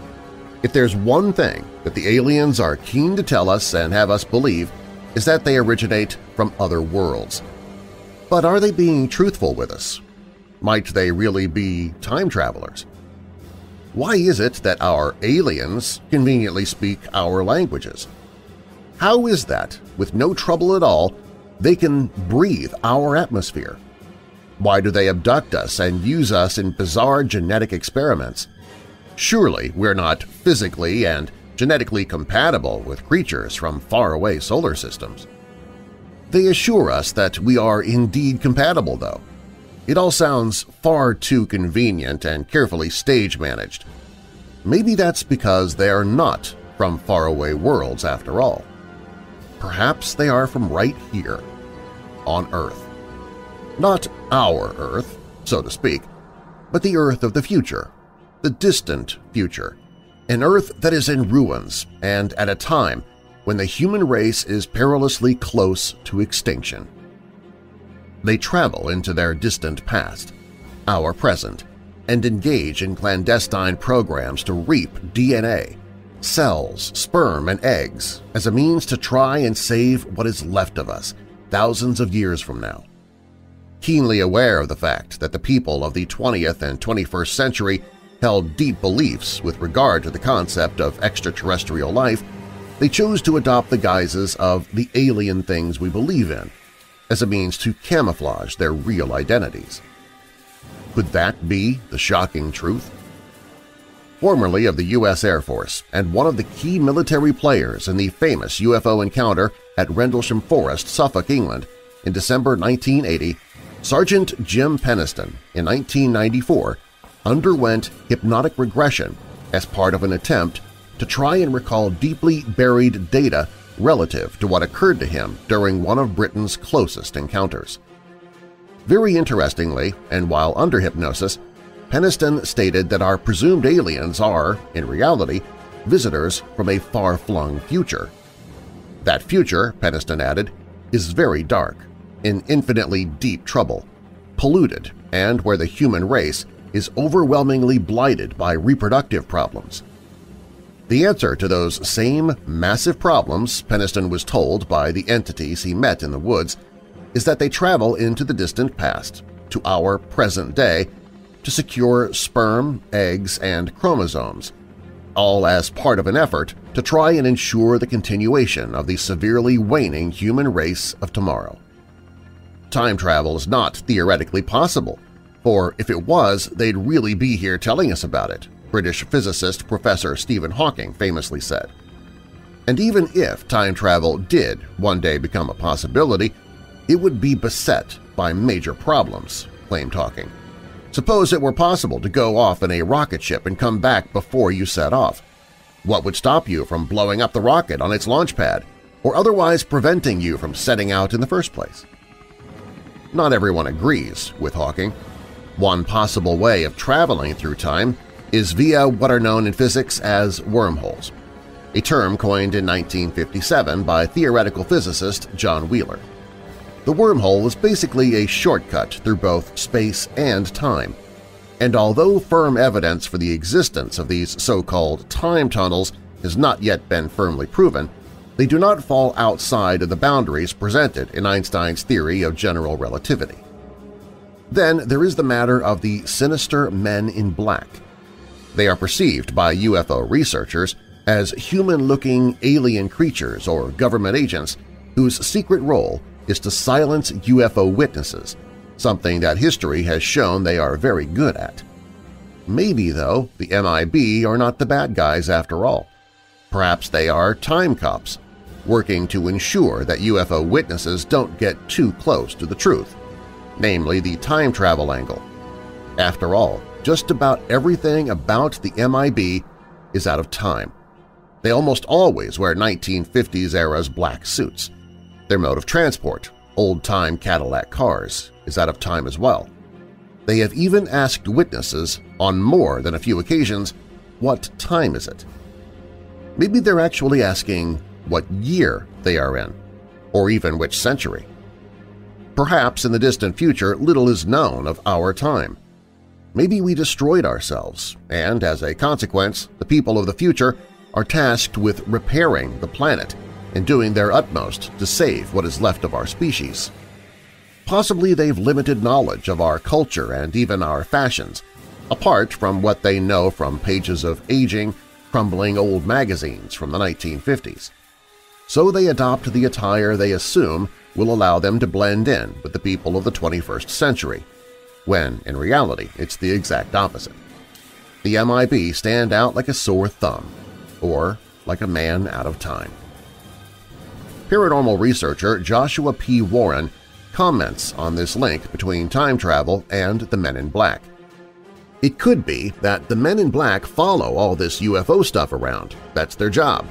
If there's one thing that the aliens are keen to tell us and have us believe, is that they originate from other worlds. But are they being truthful with us? Might they really be time travelers? Why is it that our aliens conveniently speak our languages? How is that, with no trouble at all, they can breathe our atmosphere? Why do they abduct us and use us in bizarre genetic experiments? Surely we're not physically and genetically compatible with creatures from faraway solar systems. They assure us that we are indeed compatible, though. It all sounds far too convenient and carefully stage-managed. Maybe that's because they are not from faraway worlds after all. Perhaps they are from right here, on Earth. Not our Earth, so to speak, but the Earth of the future, the distant future, an Earth that is in ruins and at a time when the human race is perilously close to extinction. They travel into their distant past, our present, and engage in clandestine programs to reap DNA, cells, sperm, and eggs as a means to try and save what is left of us thousands of years from now. Keenly aware of the fact that the people of the 20th and 21st century held deep beliefs with regard to the concept of extraterrestrial life, they chose to adopt the guises of the alien things we believe in as a means to camouflage their real identities. Could that be the shocking truth? Formerly of the U.S. Air Force and one of the key military players in the famous UFO encounter at Rendlesham Forest, Suffolk, England, in December 1980, Sergeant Jim Peniston, in 1994, underwent hypnotic regression as part of an attempt to try and recall deeply buried data relative to what occurred to him during one of Britain's closest encounters. Very interestingly, and while under hypnosis, Peniston stated that our presumed aliens are, in reality, visitors from a far-flung future. That future, Peniston added, is very dark, in infinitely deep trouble, polluted, and where the human race is overwhelmingly blighted by reproductive problems. The answer to those same massive problems, Peniston was told by the entities he met in the woods, is that they travel into the distant past, to our present day, to secure sperm, eggs, and chromosomes, all as part of an effort to try and ensure the continuation of the severely waning human race of tomorrow. Time travel is not theoretically possible, for if it was, they'd really be here telling us about it, British physicist Professor Stephen Hawking famously said. And even if time travel did one day become a possibility, it would be beset by major problems, claimed Hawking. Suppose it were possible to go off in a rocket ship and come back before you set off. What would stop you from blowing up the rocket on its launch pad, or otherwise preventing you from setting out in the first place? Not everyone agrees with Hawking. One possible way of traveling through time is via what are known in physics as wormholes, a term coined in 1957 by theoretical physicist John Wheeler. The wormhole is basically a shortcut through both space and time, and although firm evidence for the existence of these so-called time tunnels has not yet been firmly proven, they do not fall outside of the boundaries presented in Einstein's theory of general relativity. Then there is the matter of the sinister men in black. They are perceived by UFO researchers as human-looking alien creatures or government agents whose secret role is to silence UFO witnesses, something that history has shown they are very good at. Maybe, though, the MIB are not the bad guys after all. Perhaps they are time cops, working to ensure that UFO witnesses don't get too close to the truth, namely the time travel angle. After all, just about everything about the MIB is out of time. They almost always wear 1950s-era's black suits. Their mode of transport, old-time Cadillac cars, is out of time as well. They have even asked witnesses, on more than a few occasions, what time is it? Maybe they're actually asking what year they are in, or even which century. Perhaps in the distant future little is known of our time. Maybe we destroyed ourselves, and as a consequence, the people of the future are tasked with repairing the planet and doing their utmost to save what is left of our species. Possibly they've limited knowledge of our culture and even our fashions, apart from what they know from pages of aging, crumbling old magazines from the 1950s. So they adopt the attire they assume will allow them to blend in with the people of the 21st century, when, in reality, it's the exact opposite. The MIB stand out like a sore thumb, or like a man out of time. Paranormal researcher Joshua P. Warren comments on this link between time travel and the Men in Black. It could be that the Men in Black follow all this UFO stuff around. That's their job.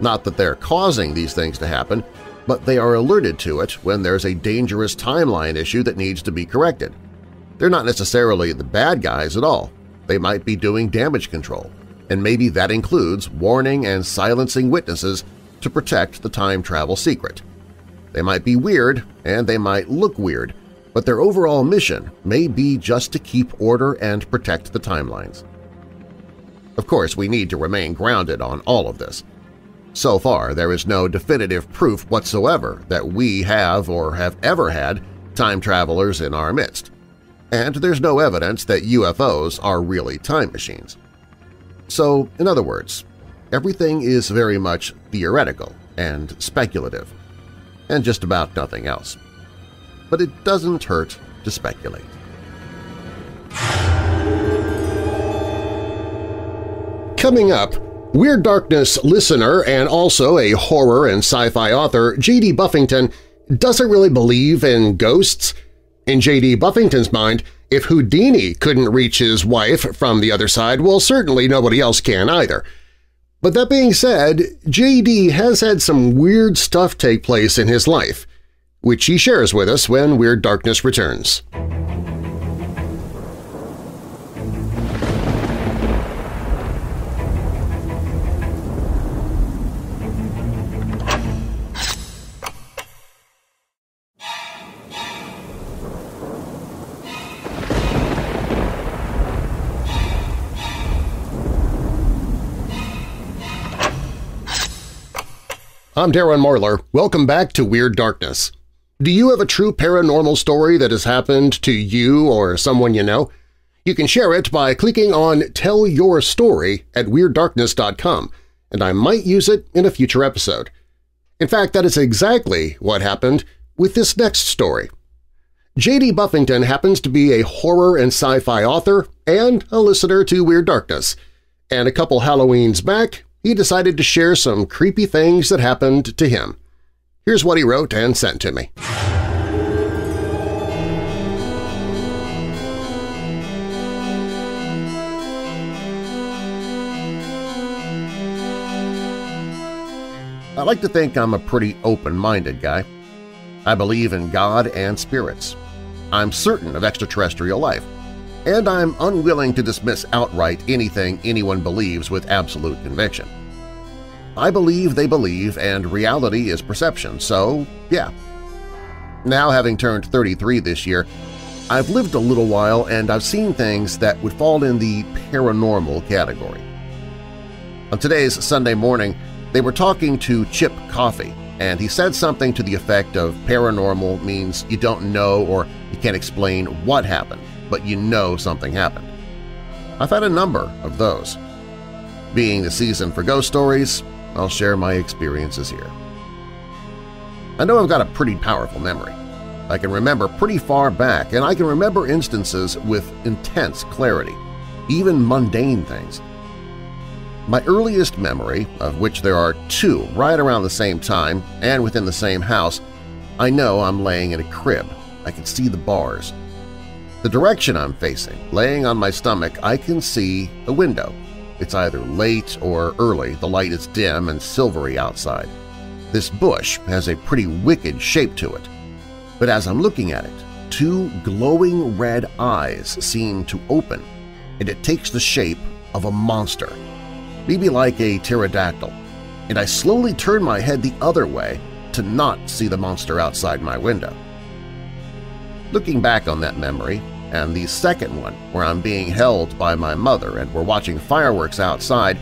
Not that they're causing these things to happen, but they are alerted to it when there's a dangerous timeline issue that needs to be corrected. They're not necessarily the bad guys at all. They might be doing damage control, and maybe that includes warning and silencing witnesses to protect the time travel secret. They might be weird and they might look weird, but their overall mission may be just to keep order and protect the timelines. Of course, we need to remain grounded on all of this. So far, there is no definitive proof whatsoever that we have or have ever had time travelers in our midst, and there's no evidence that UFOs are really time machines. So, in other words, everything is very much theoretical and speculative, and just about nothing else. But it doesn't hurt to speculate. Coming up, Weird Darkness listener and also a horror and sci-fi author, J.D. Buffington, doesn't really believe in ghosts. In J.D. Buffington's mind, if Houdini couldn't reach his wife from the other side, well, certainly nobody else can either. But that being said, J.D. has had some weird stuff take place in his life, which he shares with us when Weird Darkness returns. I'm Darren Marlar. Welcome back to Weird Darkness. Do you have a true paranormal story that has happened to you or someone you know? You can share it by clicking on Tell Your Story at WeirdDarkness.com, and I might use it in a future episode. In fact, that is exactly what happened with this next story. J.D. Buffington happens to be a horror and sci-fi author and a listener to Weird Darkness, and a couple Halloweens back, he decided to share some creepy things that happened to him. Here's what he wrote and sent to me. I like to think I'm a pretty open-minded guy. I believe in God and spirits. I'm certain of extraterrestrial life, and I'm unwilling to dismiss outright anything anyone believes with absolute conviction. I believe they believe, and reality is perception, so yeah. Now, having turned 33 this year, I've lived a little while and I've seen things that would fall in the paranormal category. On today's Sunday morning, they were talking to Chip Coffey, and he said something to the effect of paranormal means you don't know or you can't explain what happened, but you know something happened. I've had a number of those. Being the season for ghost stories, I'll share my experiences here. I know I've got a pretty powerful memory. I can remember pretty far back, and I can remember instances with intense clarity, even mundane things. My earliest memory, of which there are two right around the same time and within the same house, I know I'm laying in a crib. I can see the bars. The direction I'm facing, laying on my stomach, I can see a window. It's either late or early, the light is dim and silvery outside. This bush has a pretty wicked shape to it. But as I'm looking at it, two glowing red eyes seem to open, and it takes the shape of a monster, maybe like a pterodactyl, and I slowly turn my head the other way to not see the monster outside my window. Looking back on that memory, and the second one where I'm being held by my mother and we're watching fireworks outside,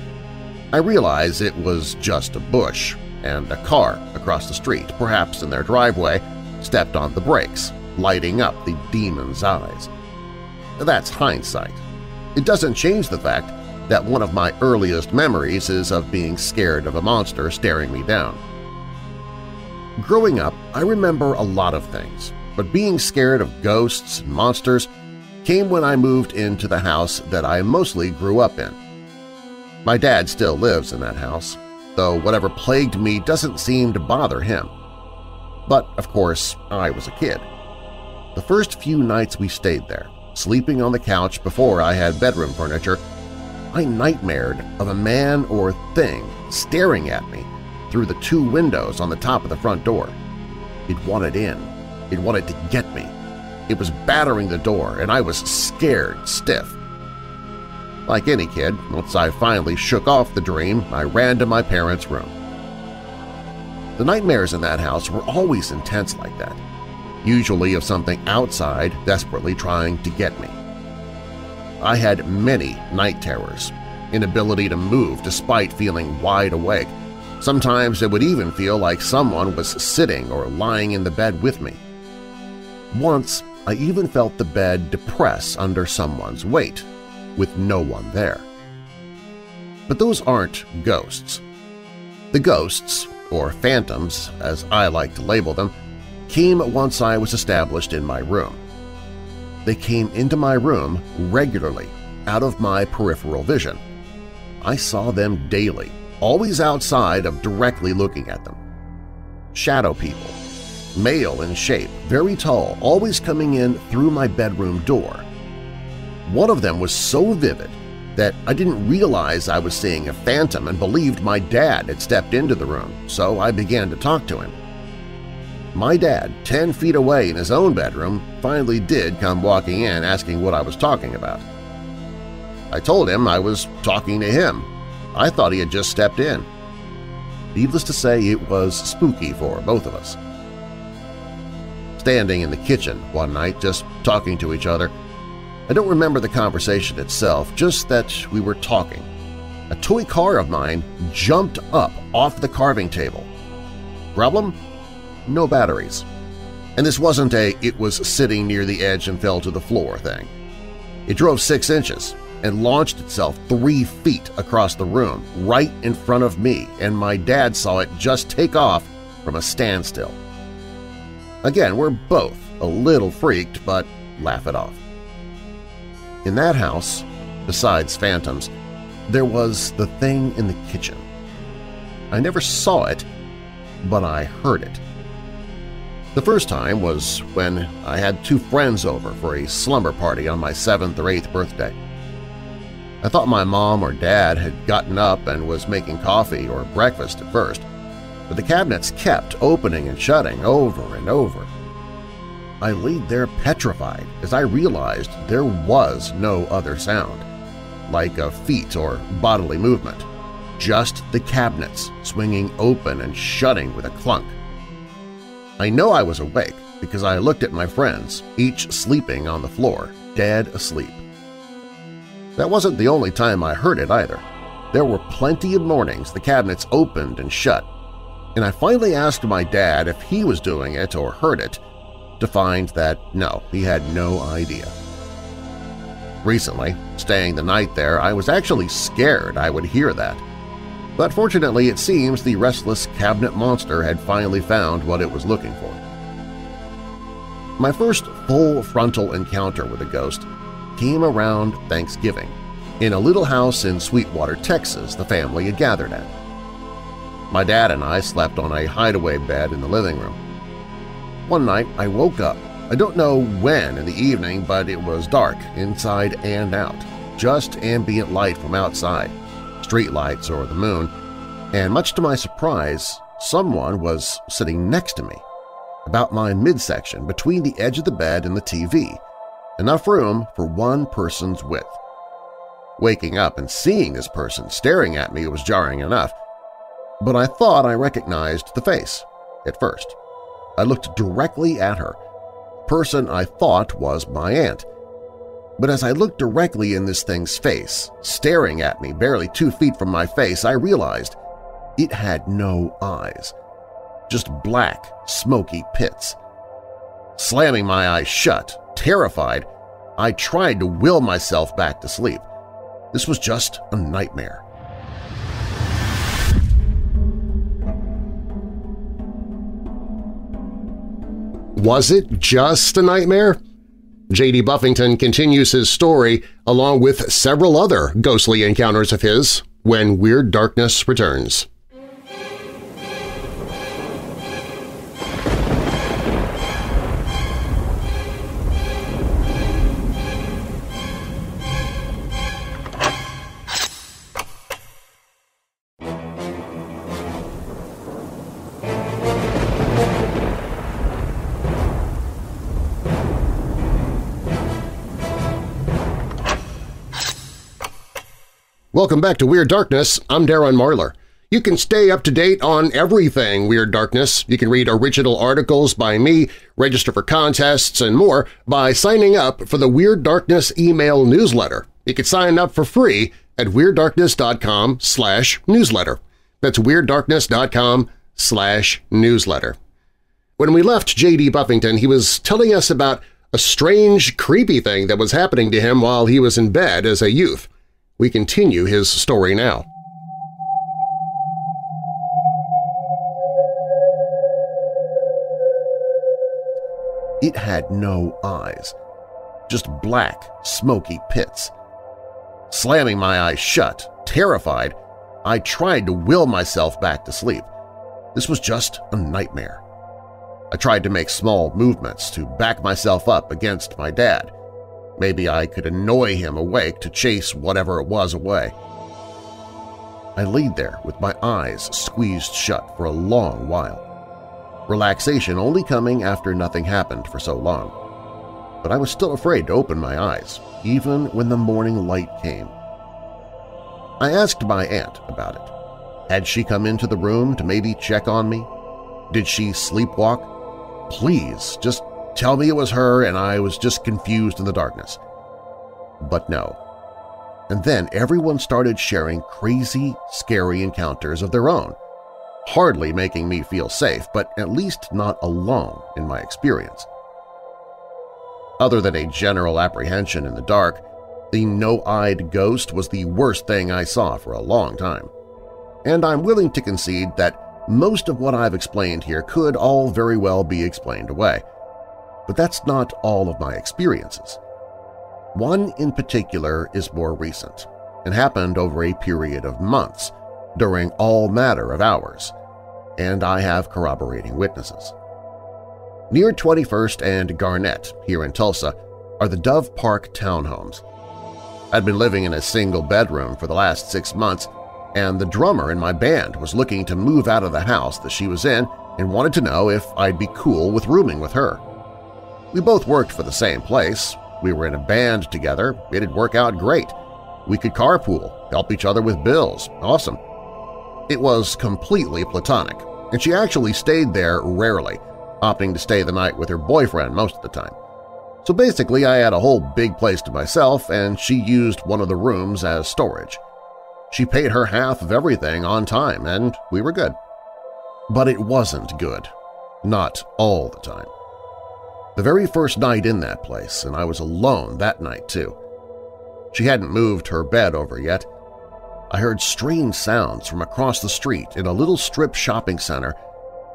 I realize it was just a bush, and a car across the street, perhaps in their driveway, stepped on the brakes, lighting up the demon's eyes. That's hindsight. It doesn't change the fact that one of my earliest memories is of being scared of a monster staring me down. Growing up, I remember a lot of things, but being scared of ghosts and monsters came when I moved into the house that I mostly grew up in. My dad still lives in that house. though whatever plagued me doesn't seem to bother him. But, of course, I was a kid. The first few nights we stayed there, sleeping on the couch before I had bedroom furniture, I nightmared of a man or thing staring at me through the two windows on the top of the front door. It wanted in. It wanted to get me. It was battering the door, and I was scared stiff. Like any kid, once I finally shook off the dream, I ran to my parents' room. The nightmares in that house were always intense like that, usually of something outside desperately trying to get me. I had many night terrors, inability to move despite feeling wide awake. Sometimes it would even feel like someone was sitting or lying in the bed with me. Once, I even felt the bed depress under someone's weight, with no one there. But those aren't ghosts. The ghosts, or phantoms as I like to label them, came once I was established in my room. They came into my room regularly, out of my peripheral vision. I saw them daily, always outside of directly looking at them. Shadow people, male in shape, very tall, always coming in through my bedroom door. One of them was so vivid that I didn't realize I was seeing a phantom and believed my dad had stepped into the room, so I began to talk to him. My dad, 10 feet away in his own bedroom, finally did come walking in asking what I was talking about. I told him I was talking to him. I thought he had just stepped in. Needless to say, it was spooky for both of us. Standing in the kitchen one night, just talking to each other, I don't remember the conversation itself, just that we were talking. A toy car of mine jumped up off the carving table. Problem? No batteries. And this wasn't a "it was sitting near the edge and fell to the floor" thing. It drove 6 inches and launched itself 3 feet across the room, right in front of me, and my dad saw it just take off from a standstill. Again, we're both a little freaked, but laugh it off. In that house, besides phantoms, there was the thing in the kitchen. I never saw it, but I heard it. The first time was when I had 2 friends over for a slumber party on my 7th or 8th birthday. I thought my mom or dad had gotten up and was making coffee or breakfast at first, but the cabinets kept opening and shutting over and over. I laid there petrified as I realized there was no other sound, like a feet or bodily movement, just the cabinets swinging open and shutting with a clunk. I know I was awake because I looked at my friends, each sleeping on the floor, dead asleep. That wasn't the only time I heard it either. There were plenty of mornings the cabinets opened and shut, and I finally asked my dad if he was doing it or heard it, to find that no, he had no idea. Recently, staying the night there, I was actually scared I would hear that. But fortunately, it seems the restless cabinet monster had finally found what it was looking for. My first full frontal encounter with a ghost came around Thanksgiving in a little house in Sweetwater, Texas the family had gathered at. My dad and I slept on a hideaway bed in the living room. One night I woke up. I don't know when in the evening, but it was dark inside and out, just ambient light from outside, streetlights or the moon, and much to my surprise, someone was sitting next to me, about my midsection between the edge of the bed and the TV, enough room for one person's width. Waking up and seeing this person staring at me was jarring enough, but I thought I recognized the face at first. I looked directly at her, the person I thought was my aunt. But as I looked directly in this thing's face, staring at me barely 2 feet from my face, I realized it had no eyes, just black, smoky pits. Slamming my eyes shut, terrified, I tried to will myself back to sleep. This was just a nightmare. Was it just a nightmare? J.D. Buffington continues his story along with several other ghostly encounters of his when Weird Darkness returns. Welcome back to Weird Darkness. I'm Darren Marlar. You can stay up to date on everything Weird Darkness. You can read original articles by me, register for contests, and more by signing up for the Weird Darkness email newsletter. You can sign up for free at WeirdDarkness.com/newsletter. That's WeirdDarkness.com/newsletter. When we left J.D. Buffington, he was telling us about a strange, creepy thing that was happening to him while he was in bed as a youth. We continue his story now. It had no eyes, just black, smoky pits. Slamming my eyes shut, terrified, I tried to will myself back to sleep. This was just a nightmare. I tried to make small movements to back myself up against my dad. Maybe I could annoy him awake to chase whatever it was away. I laid there with my eyes squeezed shut for a long while, relaxation only coming after nothing happened for so long. But I was still afraid to open my eyes, even when the morning light came. I asked my aunt about it. Had she come into the room to maybe check on me? Did she sleepwalk? Please, just tell me it was her and I was just confused in the darkness. But no. And then everyone started sharing crazy, scary encounters of their own, hardly making me feel safe, but at least not alone in my experience. Other than a general apprehension in the dark, the no-eyed ghost was the worst thing I saw for a long time. And I'm willing to concede that most of what I've explained here could all very well be explained away. But that's not all of my experiences. One in particular is more recent and happened over a period of months during all matter of hours, and I have corroborating witnesses. Near 21st and Garnett here in Tulsa are the Dove Park townhomes. I'd been living in a single bedroom for the last 6 months, and the drummer in my band was looking to move out of the house that she was in and wanted to know if I'd be cool with rooming with her. We both worked for the same place, we were in a band together, it'd work out great, we could carpool, help each other with bills, awesome. It was completely platonic, and she actually stayed there rarely, opting to stay the night with her boyfriend most of the time. So basically I had a whole big place to myself and she used one of the rooms as storage. She paid her half of everything on time and we were good. But it wasn't good. Not all the time. The very first night in that place, and I was alone that night too. She hadn't moved her bed over yet. I heard strange sounds from across the street in a little strip shopping center,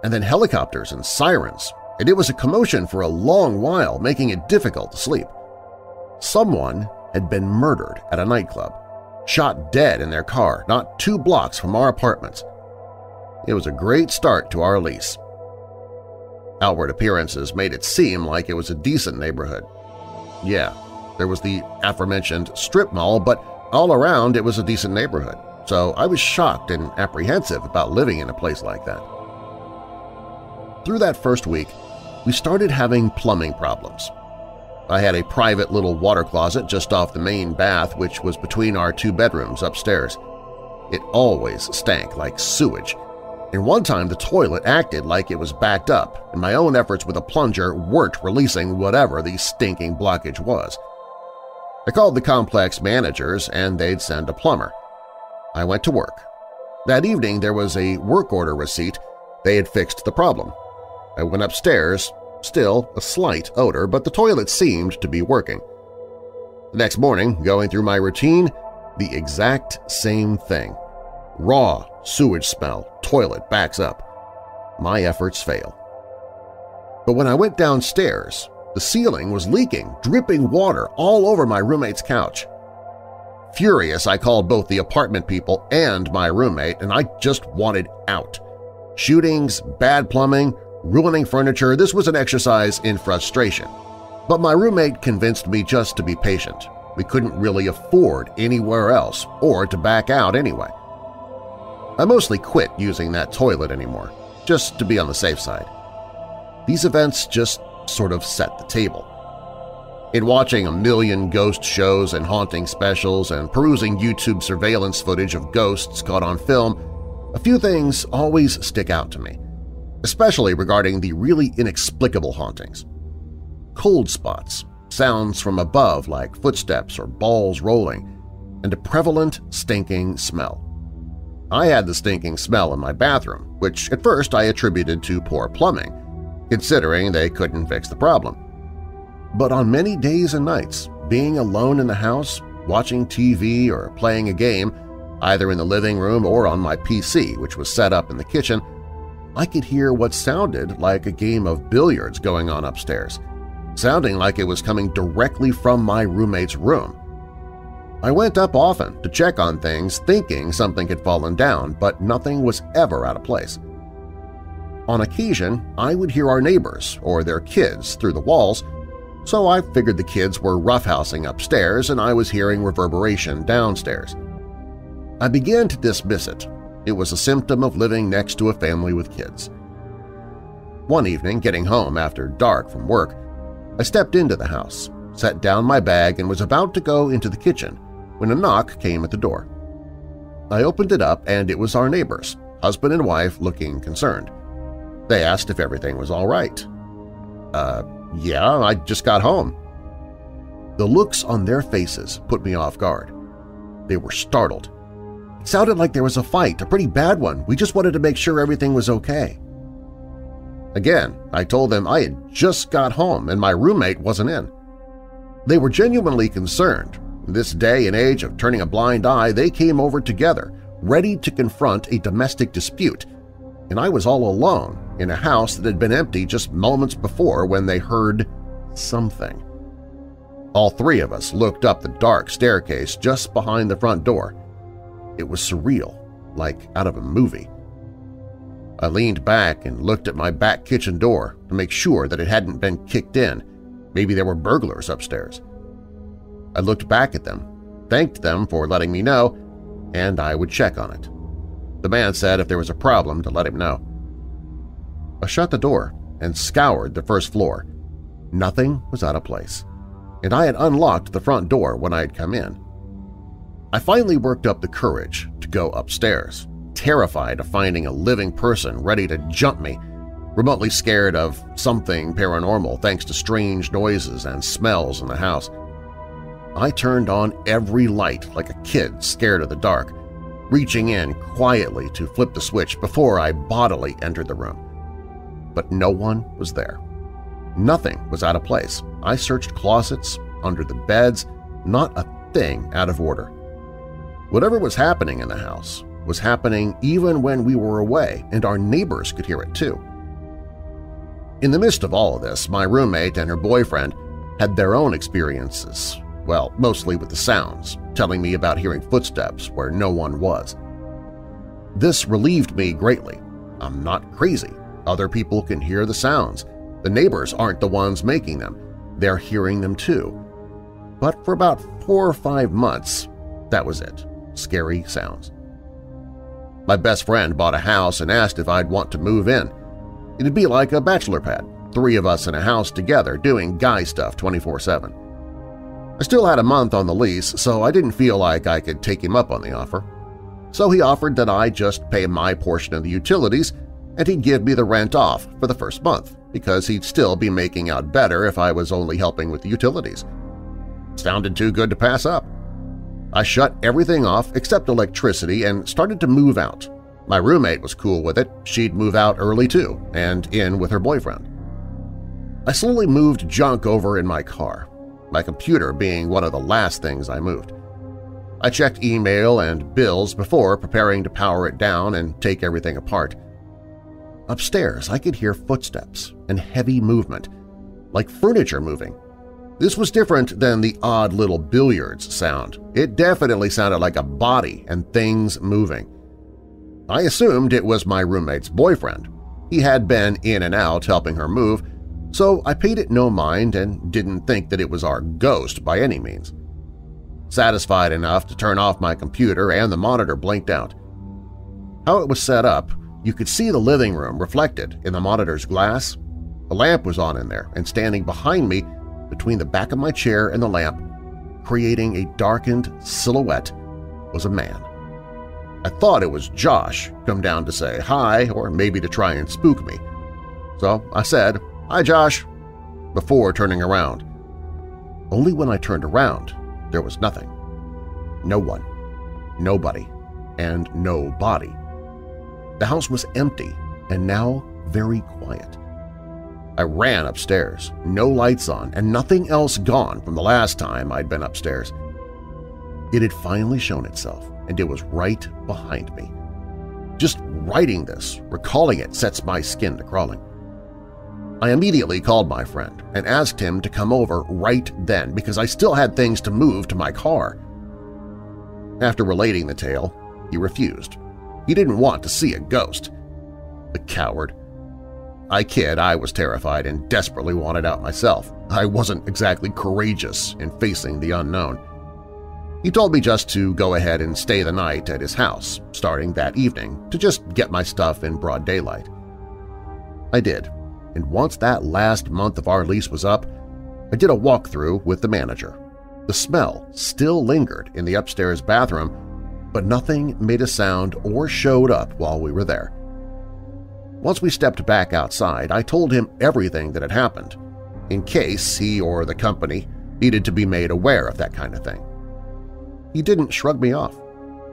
and then helicopters and sirens, and it was a commotion for a long while, making it difficult to sleep. Someone had been murdered at a nightclub, shot dead in their car not 2 blocks from our apartments. It was a great start to our lease. Outward appearances made it seem like it was a decent neighborhood. Yeah, there was the aforementioned strip mall, but all around it was a decent neighborhood, so I was shocked and apprehensive about living in a place like that. Through that first week, we started having plumbing problems. I had a private little water closet just off the main bath, which was between our 2 bedrooms upstairs. It always stank like sewage. And one time the toilet acted like it was backed up, and my own efforts with a plunger weren't releasing whatever the stinking blockage was. I called the complex managers and they'd send a plumber. I went to work. That evening there was a work order receipt. They had fixed the problem. I went upstairs, still a slight odor, but the toilet seemed to be working. The next morning, going through my routine, the exact same thing. Raw sewage smell, toilet backs up. My efforts fail. But when I went downstairs, the ceiling was leaking, dripping water all over my roommate's couch. Furious, I called both the apartment people and my roommate, and I just wanted out. Shootings, bad plumbing, ruining furniture, this was an exercise in frustration. But my roommate convinced me just to be patient. We couldn't really afford anywhere else or to back out anyway. I mostly quit using that toilet anymore, just to be on the safe side. These events just sort of set the table. In watching a million ghost shows and haunting specials and perusing YouTube surveillance footage of ghosts caught on film, a few things always stick out to me, especially regarding the really inexplicable hauntings. Cold spots, sounds from above like footsteps or balls rolling, and a prevalent stinking smell. I had the stinking smell in my bathroom, which at first I attributed to poor plumbing, considering they couldn't fix the problem. But on many days and nights, being alone in the house, watching TV or playing a game, either in the living room or on my PC, which was set up in the kitchen, I could hear what sounded like a game of billiards going on upstairs, sounding like it was coming directly from my roommate's room. I went up often to check on things thinking something had fallen down, but nothing was ever out of place. On occasion, I would hear our neighbors or their kids through the walls, so I figured the kids were roughhousing upstairs and I was hearing reverberation downstairs. I began to dismiss it. It was a symptom of living next to a family with kids. One evening, getting home after dark from work, I stepped into the house, set down my bag, and was about to go into the kitchen when a knock came at the door. I opened it up and it was our neighbors, husband and wife, looking concerned. They asked if everything was all right. Yeah, I just got home." The looks on their faces put me off guard. They were startled. "It sounded like there was a fight, a pretty bad one. We just wanted to make sure everything was okay." Again, I told them I had just got home and my roommate wasn't in. They were genuinely concerned. This day and age of turning a blind eye, they came over together, ready to confront a domestic dispute, and I was all alone in a house that had been empty just moments before when they heard something. All three of us looked up the dark staircase just behind the front door. It was surreal, like out of a movie. I leaned back and looked at my back kitchen door to make sure that it hadn't been kicked in. Maybe there were burglars upstairs. I looked back at them, thanked them for letting me know, and I would check on it. The man said if there was a problem to let him know. I shut the door and scoured the first floor. Nothing was out of place, and I had unlocked the front door when I had come in. I finally worked up the courage to go upstairs, terrified of finding a living person ready to jump me, remotely scared of something paranormal thanks to strange noises and smells in the house. I turned on every light like a kid scared of the dark, reaching in quietly to flip the switch before I bodily entered the room. But no one was there. Nothing was out of place. I searched closets, under the beds, not a thing out of order. Whatever was happening in the house was happening even when we were away, and our neighbors could hear it too. In the midst of all of this, my roommate and her boyfriend had their own experiences, well, mostly with the sounds, telling me about hearing footsteps where no one was. This relieved me greatly. I'm not crazy. Other people can hear the sounds. The neighbors aren't the ones making them. They're hearing them too. But for about 4 or 5 months, that was it. Scary sounds. My best friend bought a house and asked if I'd want to move in. It'd be like a bachelor pad, 3 of us in a house together doing guy stuff 24/7. I still had a month on the lease, so I didn't feel like I could take him up on the offer. So he offered that I just pay my portion of the utilities and he'd give me the rent off for the first month because he'd still be making out better if I was only helping with the utilities. Sounded too good to pass up. I shut everything off except electricity and started to move out. My roommate was cool with it. She'd move out early too and in with her boyfriend. I slowly moved junk over in my car, my computer being one of the last things I moved. I checked email and bills before preparing to power it down and take everything apart. Upstairs, I could hear footsteps and heavy movement, like furniture moving. This was different than the odd little billiards sound. It definitely sounded like a body and things moving. I assumed it was my roommate's boyfriend. He had been in and out helping her move, so I paid it no mind and didn't think that it was our ghost by any means. Satisfied enough to turn off my computer and the monitor blinked out. How it was set up, you could see the living room reflected in the monitor's glass. A lamp was on in there, and standing behind me between the back of my chair and the lamp, creating a darkened silhouette, was a man. I thought it was Josh come down to say hi or maybe to try and spook me. So I said, "Hi, Josh," before turning around. Only when I turned around, there was nothing. No one, nobody, and no body. The house was empty and now very quiet. I ran upstairs, no lights on and nothing else gone from the last time I'd been upstairs. It had finally shown itself, and it was right behind me. Just writing this, recalling it, sets my skin to crawling. I immediately called my friend and asked him to come over right then because I still had things to move to my car. After relating the tale, he refused. He didn't want to see a ghost. The coward. I kid, I was terrified and desperately wanted out myself. I wasn't exactly courageous in facing the unknown. He told me just to go ahead and stay the night at his house, starting that evening, to just get my stuff in broad daylight. I did, and once that last month of our lease was up, I did a walkthrough with the manager. The smell still lingered in the upstairs bathroom, but nothing made a sound or showed up while we were there. Once we stepped back outside, I told him everything that had happened, in case he or the company needed to be made aware of that kind of thing. He didn't shrug me off.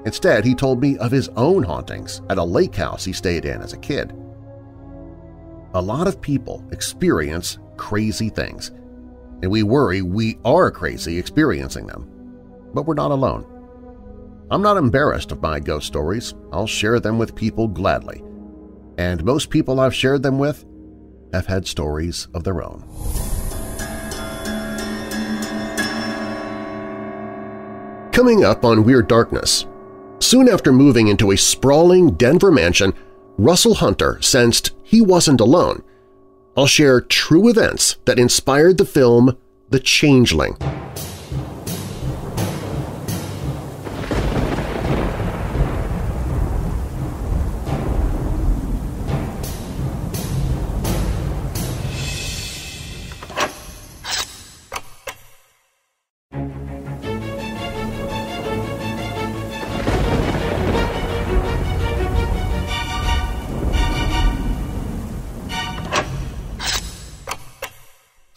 Instead, he told me of his own hauntings at a lake house he stayed in as a kid. A lot of people experience crazy things, and we worry we are crazy experiencing them. But we're not alone. I'm not embarrassed of my ghost stories. I'll share them with people gladly. And most people I've shared them with have had stories of their own. Coming up on Weird Darkness, soon after moving into a sprawling Denver mansion, Russell Hunter sensed he wasn't alone. I'll share true events that inspired the film The Changeling.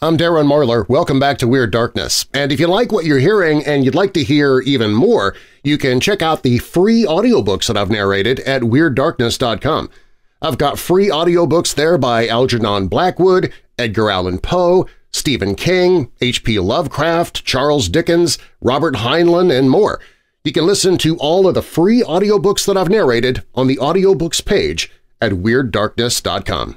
I'm Darren Marlar. Welcome back to Weird Darkness. And if you like what you're hearing and you'd like to hear even more, you can check out the free audiobooks that I've narrated at WeirdDarkness.com. I've got free audiobooks there by Algernon Blackwood, Edgar Allan Poe, Stephen King, H.P. Lovecraft, Charles Dickens, Robert Heinlein, and more. You can listen to all of the free audiobooks that I've narrated on the audiobooks page at WeirdDarkness.com.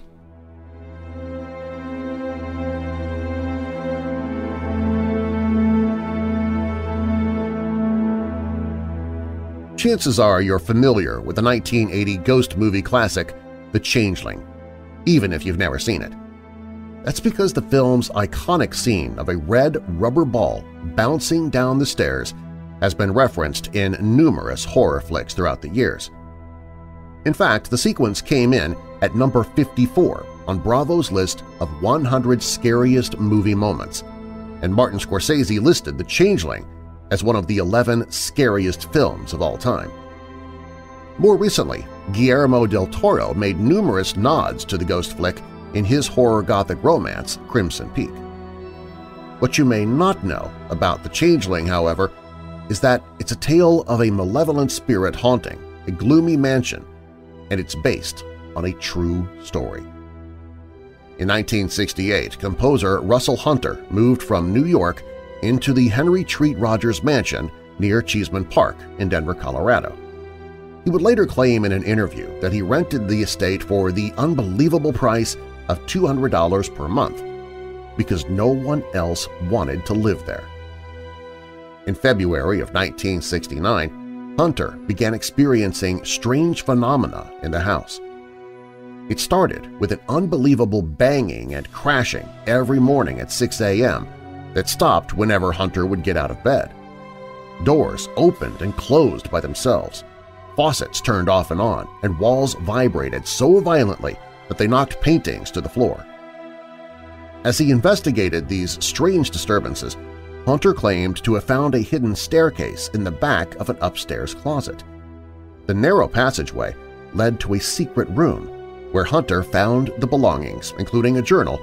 Chances are you're familiar with the 1980 ghost movie classic The Changeling, even if you've never seen it. That's because the film's iconic scene of a red rubber ball bouncing down the stairs has been referenced in numerous horror flicks throughout the years. In fact, the sequence came in at number 54 on Bravo's list of 100 scariest movie moments, and Martin Scorsese listed The Changeling as one of the 11 scariest films of all time. More recently, Guillermo del Toro made numerous nods to the ghost flick in his horror gothic romance, Crimson Peak. What you may not know about The Changeling, however, is that it's a tale of a malevolent spirit haunting a gloomy mansion, and it's based on a true story. In 1968, composer Russell Hunter moved from New York into the Henry Treat Rogers Mansion near Cheesman Park in Denver, Colorado. He would later claim in an interview that he rented the estate for the unbelievable price of $200 per month because no one else wanted to live there. In February of 1969, Hunter began experiencing strange phenomena in the house. It started with an unbelievable banging and crashing every morning at 6 a.m. that stopped whenever Hunter would get out of bed. Doors opened and closed by themselves, faucets turned off and on, and walls vibrated so violently that they knocked paintings to the floor. As he investigated these strange disturbances, Hunter claimed to have found a hidden staircase in the back of an upstairs closet. The narrow passageway led to a secret room where Hunter found the belongings, including a journal,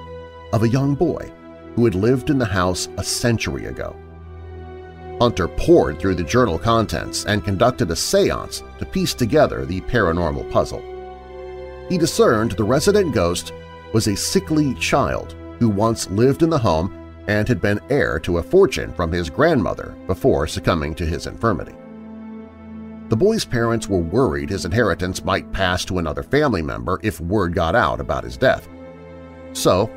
of a young boy who had lived in the house a century ago. Hunter pored through the journal contents and conducted a séance to piece together the paranormal puzzle. He discerned the resident ghost was a sickly child who once lived in the home and had been heir to a fortune from his grandmother before succumbing to his infirmity. The boy's parents were worried his inheritance might pass to another family member if word got out about his death. So,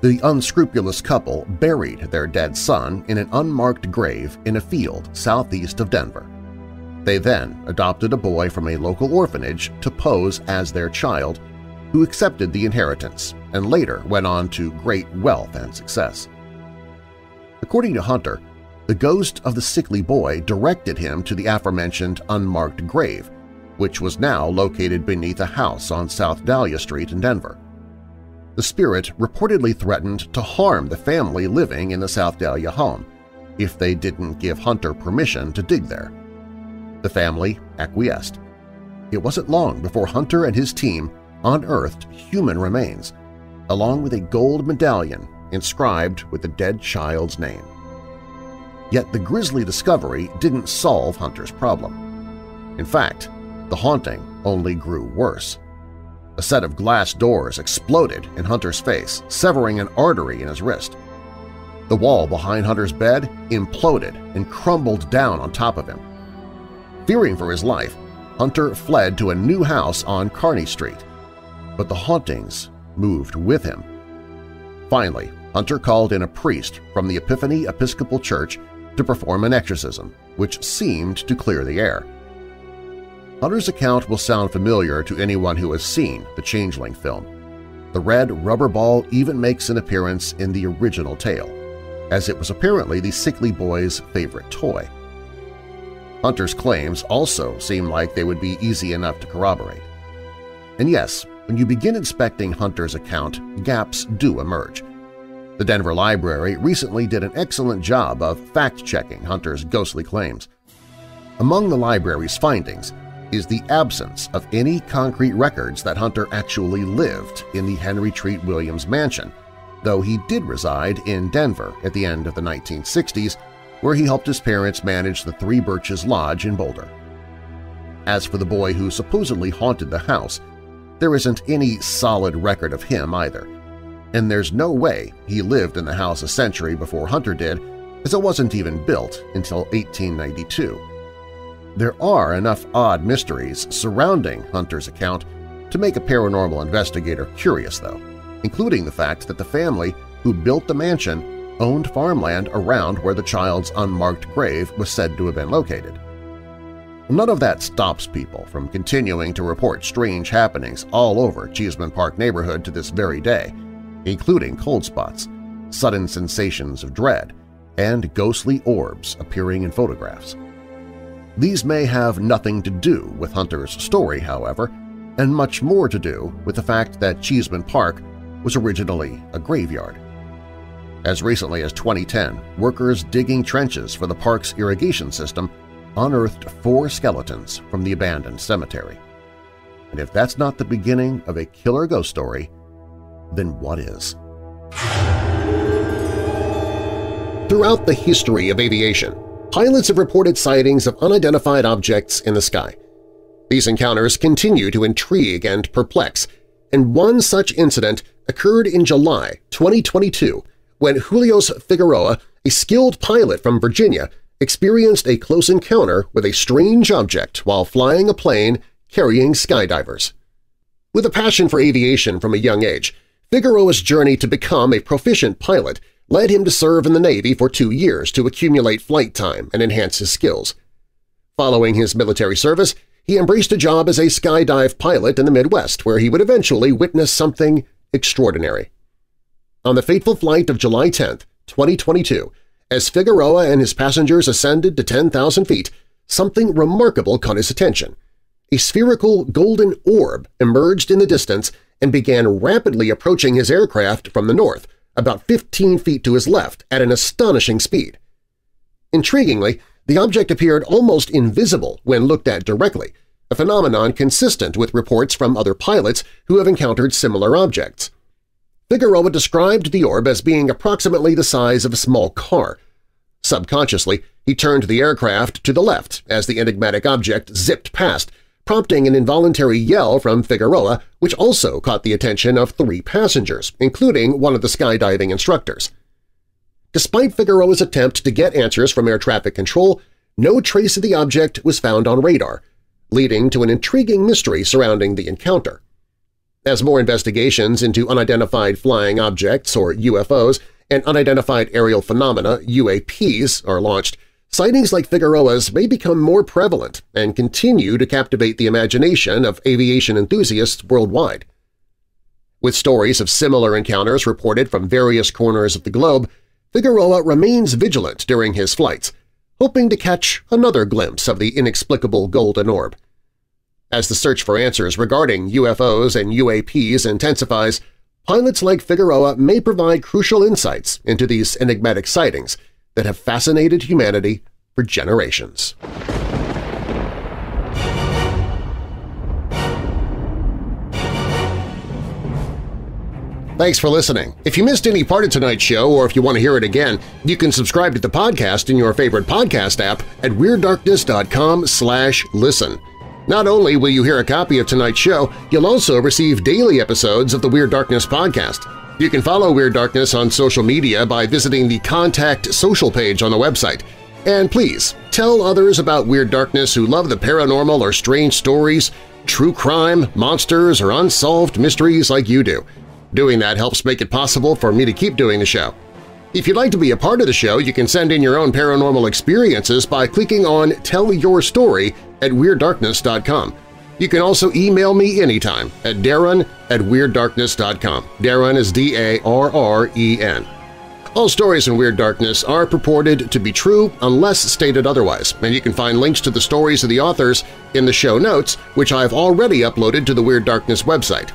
the unscrupulous couple buried their dead son in an unmarked grave in a field southeast of Denver. They then adopted a boy from a local orphanage to pose as their child, who accepted the inheritance and later went on to great wealth and success. According to Hunter, the ghost of the sickly boy directed him to the aforementioned unmarked grave, which was now located beneath a house on South Dahlia Street in Denver. The spirit reportedly threatened to harm the family living in the South Dahlia home if they didn't give Hunter permission to dig there. The family acquiesced. It wasn't long before Hunter and his team unearthed human remains, along with a gold medallion inscribed with the dead child's name. Yet the grisly discovery didn't solve Hunter's problem. In fact, the haunting only grew worse. A set of glass doors exploded in Hunter's face, severing an artery in his wrist. The wall behind Hunter's bed imploded and crumbled down on top of him. Fearing for his life, Hunter fled to a new house on Kearny Street, but the hauntings moved with him. Finally, Hunter called in a priest from the Epiphany Episcopal Church to perform an exorcism, which seemed to clear the air. Hunter's account will sound familiar to anyone who has seen the Changeling film. The red rubber ball even makes an appearance in the original tale, as it was apparently the sickly boy's favorite toy. Hunter's claims also seem like they would be easy enough to corroborate. And yes, when you begin inspecting Hunter's account, gaps do emerge. The Denver Library recently did an excellent job of fact-checking Hunter's ghostly claims. Among the library's findings is the absence of any concrete records that Hunter actually lived in the Henry Treat Williams mansion, though he did reside in Denver at the end of the 1960s, where he helped his parents manage the Three Birches Lodge in Boulder. As for the boy who supposedly haunted the house, there isn't any solid record of him either, and there's no way he lived in the house a century before Hunter did, as it wasn't even built until 1892. There are enough odd mysteries surrounding Hunter's account to make a paranormal investigator curious, though, including the fact that the family who built the mansion owned farmland around where the child's unmarked grave was said to have been located. None of that stops people from continuing to report strange happenings all over Cheesman Park neighborhood to this very day, including cold spots, sudden sensations of dread, and ghostly orbs appearing in photographs. These may have nothing to do with Hunter's story, however, and much more to do with the fact that Cheesman Park was originally a graveyard. As recently as 2010, workers digging trenches for the park's irrigation system unearthed 4 skeletons from the abandoned cemetery. And if that's not the beginning of a killer ghost story, then what is? Throughout the history of aviation, pilots have reported sightings of unidentified objects in the sky. These encounters continue to intrigue and perplex, and one such incident occurred in July 2022 when Julios Figueroa, a skilled pilot from Virginia, experienced a close encounter with a strange object while flying a plane carrying skydivers. With a passion for aviation from a young age, Figueroa's journey to become a proficient pilot led him to serve in the Navy for 2 years to accumulate flight time and enhance his skills. Following his military service, he embraced a job as a skydive pilot in the Midwest, where he would eventually witness something extraordinary. On the fateful flight of July 10, 2022, as Figueroa and his passengers ascended to 10,000 feet, something remarkable caught his attention. A spherical golden orb emerged in the distance and began rapidly approaching his aircraft from the north, about 15 feet to his left at an astonishing speed. Intriguingly, the object appeared almost invisible when looked at directly, a phenomenon consistent with reports from other pilots who have encountered similar objects. Figueroa described the orb as being approximately the size of a small car. Subconsciously, he turned the aircraft to the left as the enigmatic object zipped past, prompting an involuntary yell from Figueroa, which also caught the attention of 3 passengers, including one of the skydiving instructors. Despite Figueroa's attempt to get answers from air traffic control, no trace of the object was found on radar, leading to an intriguing mystery surrounding the encounter. As more investigations into unidentified flying objects, or UFOs, and unidentified aerial phenomena, UAPs, are launched, sightings like Figueroa's may become more prevalent and continue to captivate the imagination of aviation enthusiasts worldwide. With stories of similar encounters reported from various corners of the globe, Figueroa remains vigilant during his flights, hoping to catch another glimpse of the inexplicable golden orb. As the search for answers regarding UFOs and UAPs intensifies, pilots like Figueroa may provide crucial insights into these enigmatic sightings that have fascinated humanity for generations. Thanks for listening. If you missed any part of tonight's show or if you want to hear it again, you can subscribe to the podcast in your favorite podcast app at WeirdDarkness.com/listen. Not only will you hear a copy of tonight's show, you'll also receive daily episodes of the Weird Darkness podcast. You can follow Weird Darkness on social media by visiting the Contact Social page on the website. And please, tell others about Weird Darkness who love the paranormal or strange stories, true crime, monsters, or unsolved mysteries like you do. Doing that helps make it possible for me to keep doing the show. If you'd like to be a part of the show, you can send in your own paranormal experiences by clicking on Tell Your Story at WeirdDarkness.com. You can also email me anytime at darren@weirddarkness.com. Darren is D-A-R-R-E-N. All stories in Weird Darkness are purported to be true unless stated otherwise, and you can find links to the stories of the authors in the show notes, which I have already uploaded to the Weird Darkness website.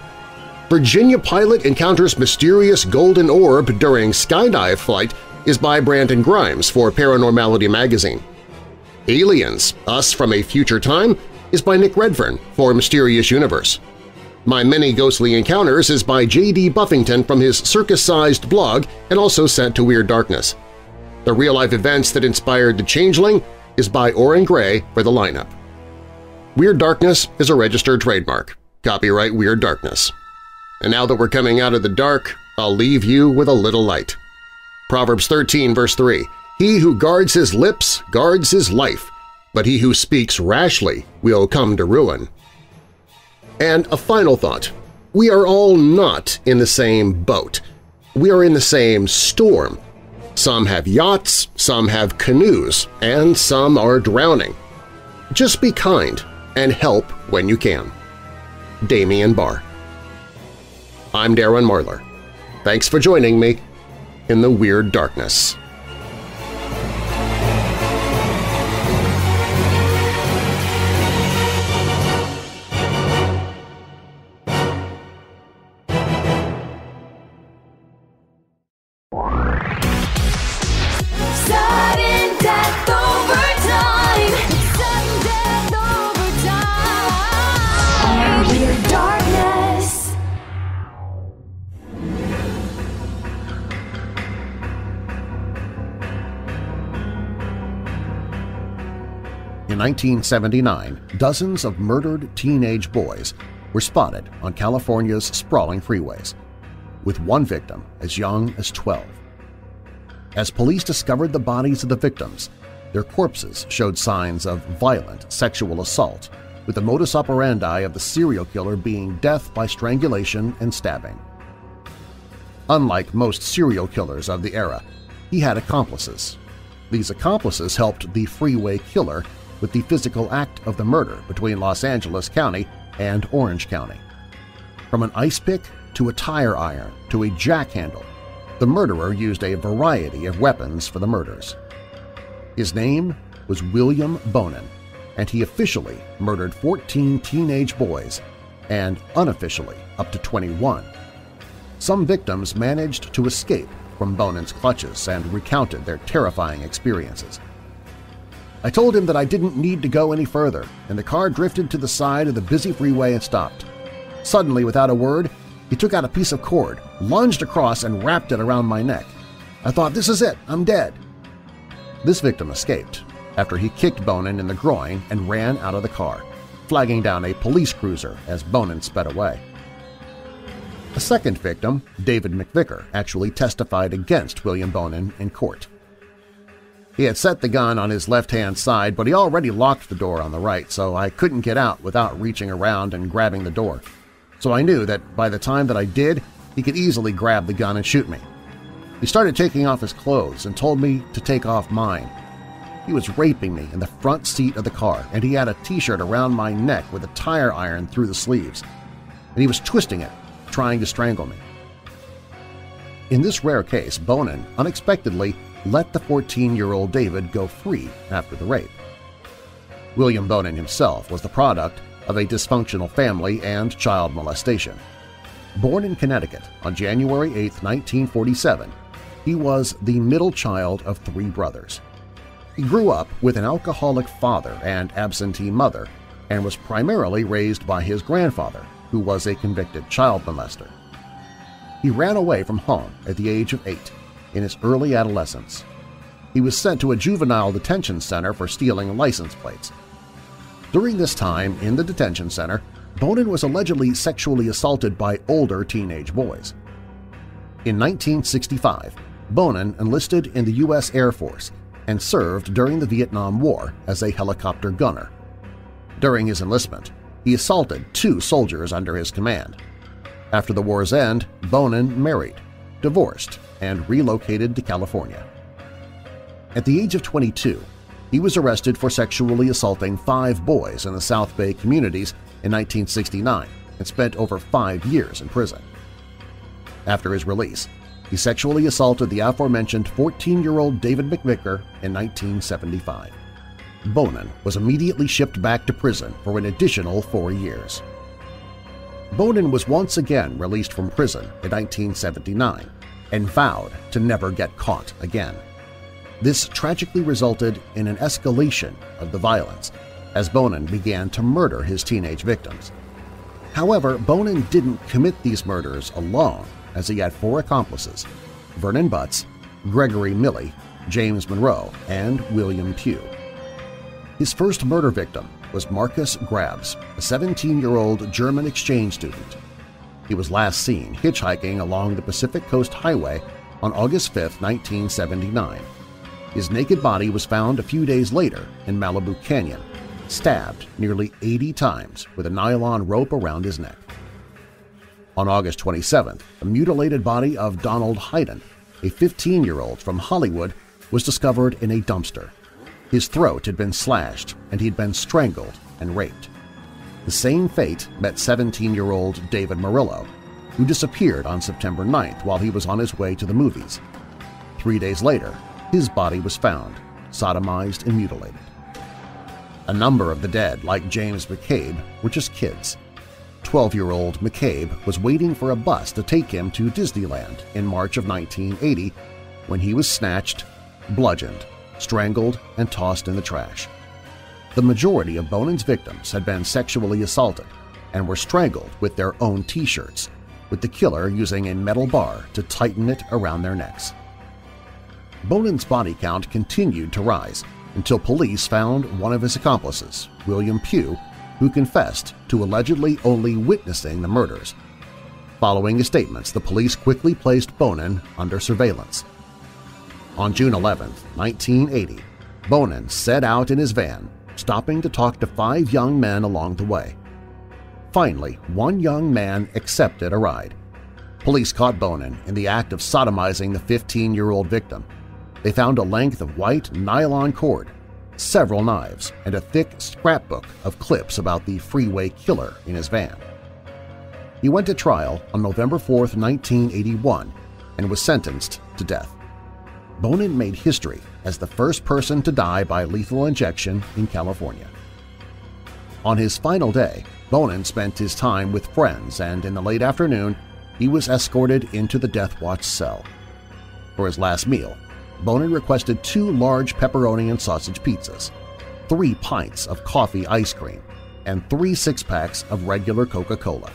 Virginia Pilot Encounters Mysterious Golden Orb During Skydive Flight is by Brandon Grimes for Paranormality Magazine. Aliens – Us from a Future Time is by Nick Redfern for Mysterious Universe. My Many Ghostly Encounters is by J.D. Buffington from his circus-sized blog and also sent to Weird Darkness. The Real-Life Events That Inspired the Changeling is by Oren Gray for the lineup. Weird Darkness is a registered trademark. Copyright Weird Darkness. And now that we're coming out of the dark, I'll leave you with a little light. Proverbs 13, verse 3, "He who guards his lips guards his life, but he who speaks rashly will come to ruin." And a final thought. We are all not in the same boat. We are in the same storm. Some have yachts, some have canoes, and some are drowning. Just be kind and help when you can. Damien Barr. I'm Darren Marlar. Thanks for joining me in the Weird Darkness. In 1979, dozens of murdered teenage boys were spotted on California's sprawling freeways, with one victim as young as 12. As police discovered the bodies of the victims, their corpses showed signs of violent sexual assault, with the modus operandi of the serial killer being death by strangulation and stabbing. Unlike most serial killers of the era, he had accomplices. These accomplices helped the freeway killer with the physical act of the murder between Los Angeles County and Orange County. From an ice pick to a tire iron to a jack handle, the murderer used a variety of weapons for the murders. His name was William Bonin, and he officially murdered 14 teenage boys and unofficially up to 21. Some victims managed to escape from Bonin's clutches and recounted their terrifying experiences. I told him that I didn't need to go any further, and the car drifted to the side of the busy freeway and stopped. Suddenly, without a word, he took out a piece of cord, lunged across, and wrapped it around my neck. I thought, this is it, I'm dead. This victim escaped after he kicked Bonin in the groin and ran out of the car, flagging down a police cruiser as Bonin sped away. A second victim, David McVicker, actually testified against William Bonin in court. He had set the gun on his left-hand side, but he already locked the door on the right, so I couldn't get out without reaching around and grabbing the door. So I knew that by the time that I did, he could easily grab the gun and shoot me. He started taking off his clothes and told me to take off mine. He was raping me in the front seat of the car, and he had a t-shirt around my neck with a tire iron through the sleeves, and he was twisting it, trying to strangle me. In this rare case, Bonin unexpectedly let the 14-year-old David go free after the rape. William Bonin himself was the product of a dysfunctional family and child molestation. Born in Connecticut on January 8, 1947, he was the middle child of three brothers. He grew up with an alcoholic father and absentee mother and was primarily raised by his grandfather, who was a convicted child molester. He ran away from home at the age of 8 in his early adolescence. He was sent to a juvenile detention center for stealing license plates. During this time in the detention center, Bonin was allegedly sexually assaulted by older teenage boys. In 1965, Bonin enlisted in the U.S. Air Force and served during the Vietnam War as a helicopter gunner. During his enlistment, he assaulted 2 soldiers under his command. After the war's end, Bonin married, divorced, and relocated to California. At the age of 22, he was arrested for sexually assaulting 5 boys in the South Bay communities in 1969 and spent over 5 years in prison. After his release, he sexually assaulted the aforementioned 14-year-old David McVicker in 1975. Bonin was immediately shipped back to prison for an additional 4 years. Bonin was once again released from prison in 1979 and vowed to never get caught again. This tragically resulted in an escalation of the violence as Bonin began to murder his teenage victims. However, Bonin didn't commit these murders alone, as he had 4 accomplices – Vernon Butts, Gregory Milley, James Monroe, and William Pugh. His first murder victim was Marcus Grabs, a 17-year-old German exchange student. He was last seen hitchhiking along the Pacific Coast Highway on August 5, 1979. His naked body was found a few days later in Malibu Canyon, stabbed nearly 80 times with a nylon rope around his neck. On August 27th, the mutilated body of Donald Hyden, a 15-year-old from Hollywood, was discovered in a dumpster. His throat had been slashed and he'd been strangled and raped. The same fate met 17-year-old David Murillo, who disappeared on September 9th while he was on his way to the movies. 3 days later, his body was found, sodomized and mutilated. A number of the dead, like James McCabe, were just kids. 12-year-old McCabe was waiting for a bus to take him to Disneyland in March of 1980 when he was snatched, bludgeoned, strangled, and tossed in the trash. The majority of Bonin's victims had been sexually assaulted and were strangled with their own t-shirts, with the killer using a metal bar to tighten it around their necks. Bonin's body count continued to rise until police found one of his accomplices, William Pugh, who confessed to allegedly only witnessing the murders. Following his statements, the police quickly placed Bonin under surveillance. On June 11, 1980, Bonin set out in his van, stopping to talk to 5 young men along the way. Finally, one young man accepted a ride. Police caught Bonin in the act of sodomizing the 15-year-old victim. They found a length of white nylon cord, several knives, and a thick scrapbook of clips about the freeway killer in his van. He went to trial on November 4, 1981, and was sentenced to death. Bonin made history as the first person to die by lethal injection in California. On his final day, Bonin spent his time with friends, and in the late afternoon, he was escorted into the death watch cell. For his last meal, Boney requested 2 large pepperoni and sausage pizzas, 3 pints of coffee ice cream, and 3 six-packs of regular Coca-Cola.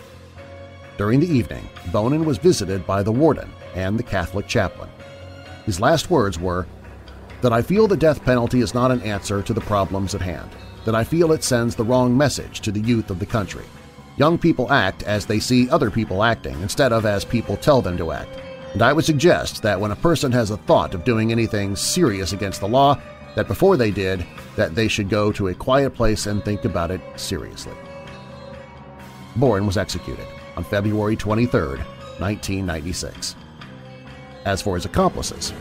During the evening, Bonin was visited by the warden and the Catholic chaplain. His last words were, "That I feel the death penalty is not an answer to the problems at hand, that I feel it sends the wrong message to the youth of the country. Young people act as they see other people acting instead of as people tell them to act, and I would suggest that when a person has a thought of doing anything serious against the law, that before they did, that they should go to a quiet place and think about it seriously." Bourne was executed on February 23, 1996. As for his accomplices,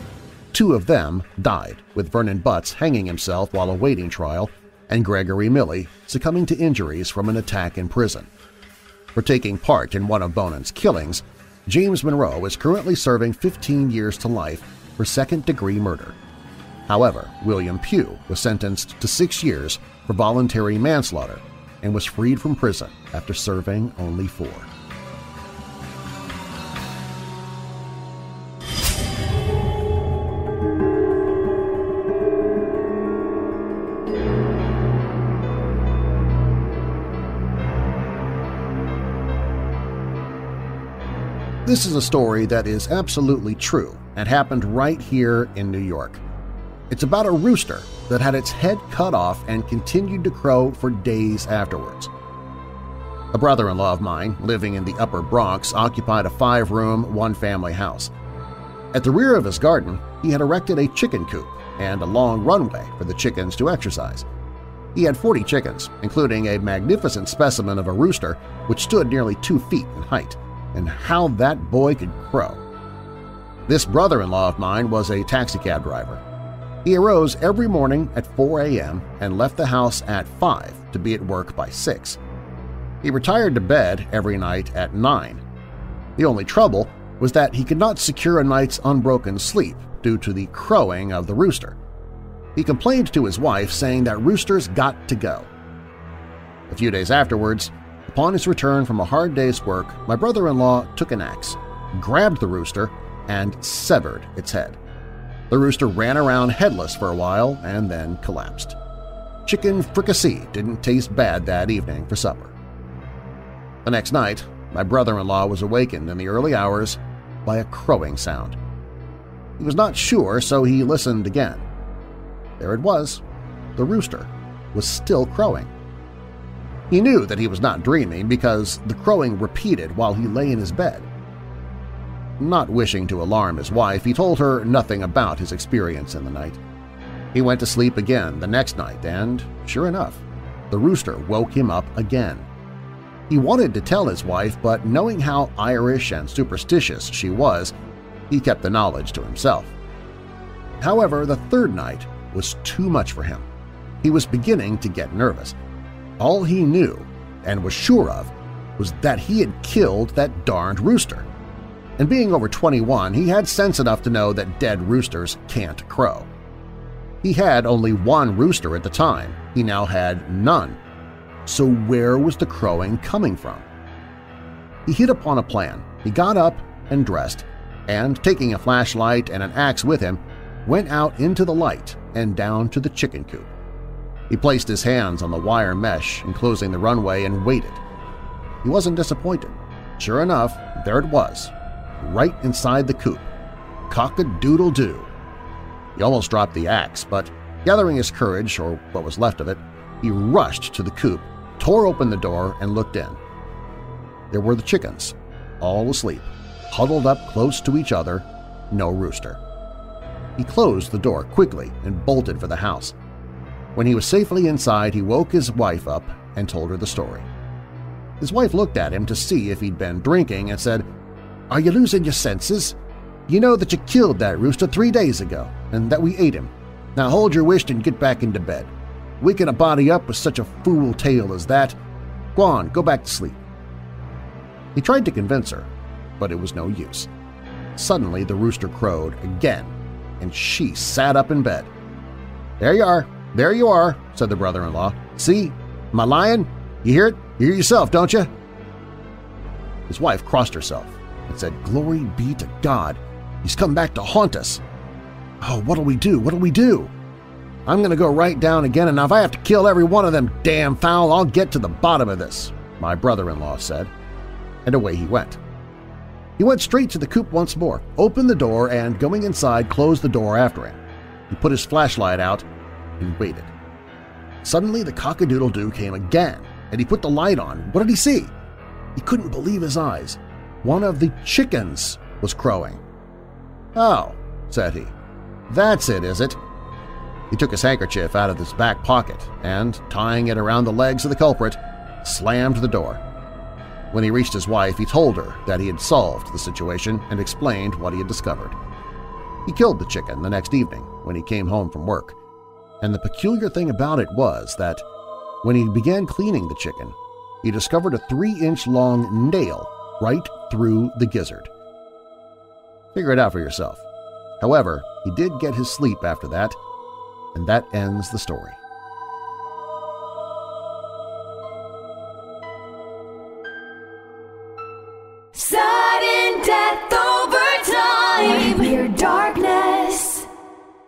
2 of them died, with Vernon Butts hanging himself while awaiting trial and Gregory Milley succumbing to injuries from an attack in prison. For taking part in one of Bonin's killings, James Monroe is currently serving 15 years to life for second-degree murder. However, William Pugh was sentenced to 6 years for voluntary manslaughter and was freed from prison after serving only 4. This is a story that is absolutely true and happened right here in New York. It's about a rooster that had its head cut off and continued to crow for days afterwards. A brother-in-law of mine, living in the Upper Bronx, occupied a 5-room, 1-family house. At the rear of his garden, he had erected a chicken coop and a long runway for the chickens to exercise. He had 40 chickens, including a magnificent specimen of a rooster which stood nearly 2 feet in height, and how that boy could crow. This brother-in-law of mine was a taxicab driver. He arose every morning at 4 a.m. and left the house at 5 to be at work by 6. He retired to bed every night at 9. The only trouble was that he could not secure a night's unbroken sleep due to the crowing of the rooster. He complained to his wife, saying that roosters got to go. A few days afterwards, upon his return from a hard day's work, my brother-in-law took an axe, grabbed the rooster, and severed its head. The rooster ran around headless for a while and then collapsed. Chicken fricassee didn't taste bad that evening for supper. The next night, my brother-in-law was awakened in the early hours by a crowing sound. He was not sure, so he listened again. There it was. The rooster was still crowing. He knew that he was not dreaming because the crowing repeated while he lay in his bed. Not wishing to alarm his wife, he told her nothing about his experience in the night. He went to sleep again the next night and, sure enough, the rooster woke him up again. He wanted to tell his wife, but knowing how Irish and superstitious she was, he kept the knowledge to himself. However, the third night was too much for him. He was beginning to get nervous. All he knew and was sure of was that he had killed that darned rooster. And being over 21, he had sense enough to know that dead roosters can't crow. He had only 1 rooster at the time. He now had none. So where was the crowing coming from? He hit upon a plan. He got up and dressed, and taking a flashlight and an axe with him, went out into the light and down to the chicken coop. He placed his hands on the wire mesh enclosing the runway and waited. He wasn't disappointed. Sure enough, there it was, right inside the coop. Cock-a-doodle-doo. He almost dropped the axe, but gathering his courage, or what was left of it, he rushed to the coop, tore open the door, and looked in. There were the chickens, all asleep, huddled up close to each other, no rooster. He closed the door quickly and bolted for the house. When he was safely inside, he woke his wife up and told her the story. His wife looked at him to see if he'd been drinking and said, "Are you losing your senses? You know that you killed that rooster 3 days ago and that we ate him. Now hold your wish and get back into bed. Waking a body up with such a fool tale as that. Go on, go back to sleep." He tried to convince her, but it was no use. Suddenly the rooster crowed again, and she sat up in bed. "There you are. There you are," said the brother-in-law. "See? Am I lying? You hear it? You hear yourself, don't you?" His wife crossed herself, and said, "Glory be to God, he's come back to haunt us. Oh, what'll we do? What'll we do? I'm going to go right down again, and if I have to kill every one of them damn fowl, I'll get to the bottom of this," my brother-in-law said. And away he went. He went straight to the coop once more, opened the door, and going inside, closed the door after him. He put his flashlight out and waited. Suddenly the cock-a-doodle-doo came again, and he put the light on. What did he see? He couldn't believe his eyes. One of the chickens was crowing. "Oh," said he, "that's it, is it?" He took his handkerchief out of his back pocket and, tying it around the legs of the culprit, slammed the door. When he reached his wife, he told her that he had solved the situation and explained what he had discovered. He killed the chicken the next evening when he came home from work, and the peculiar thing about it was that when he began cleaning the chicken, he discovered a 3-inch-long nail right through the gizzard. Figure it out for yourself. However, he did get his sleep after that, and that ends the story. Sudden death overtime! Weird Darkness!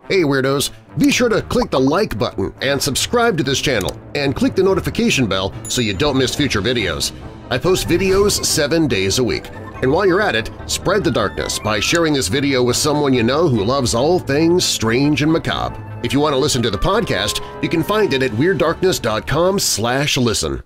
Hey Weirdos! Be sure to click the like button and subscribe to this channel, and click the notification bell so you don't miss future videos. I post videos 7 days a week. And while you're at it, spread the darkness by sharing this video with someone you know who loves all things strange and macabre. If you want to listen to the podcast, you can find it at WeirdDarkness.com/listen.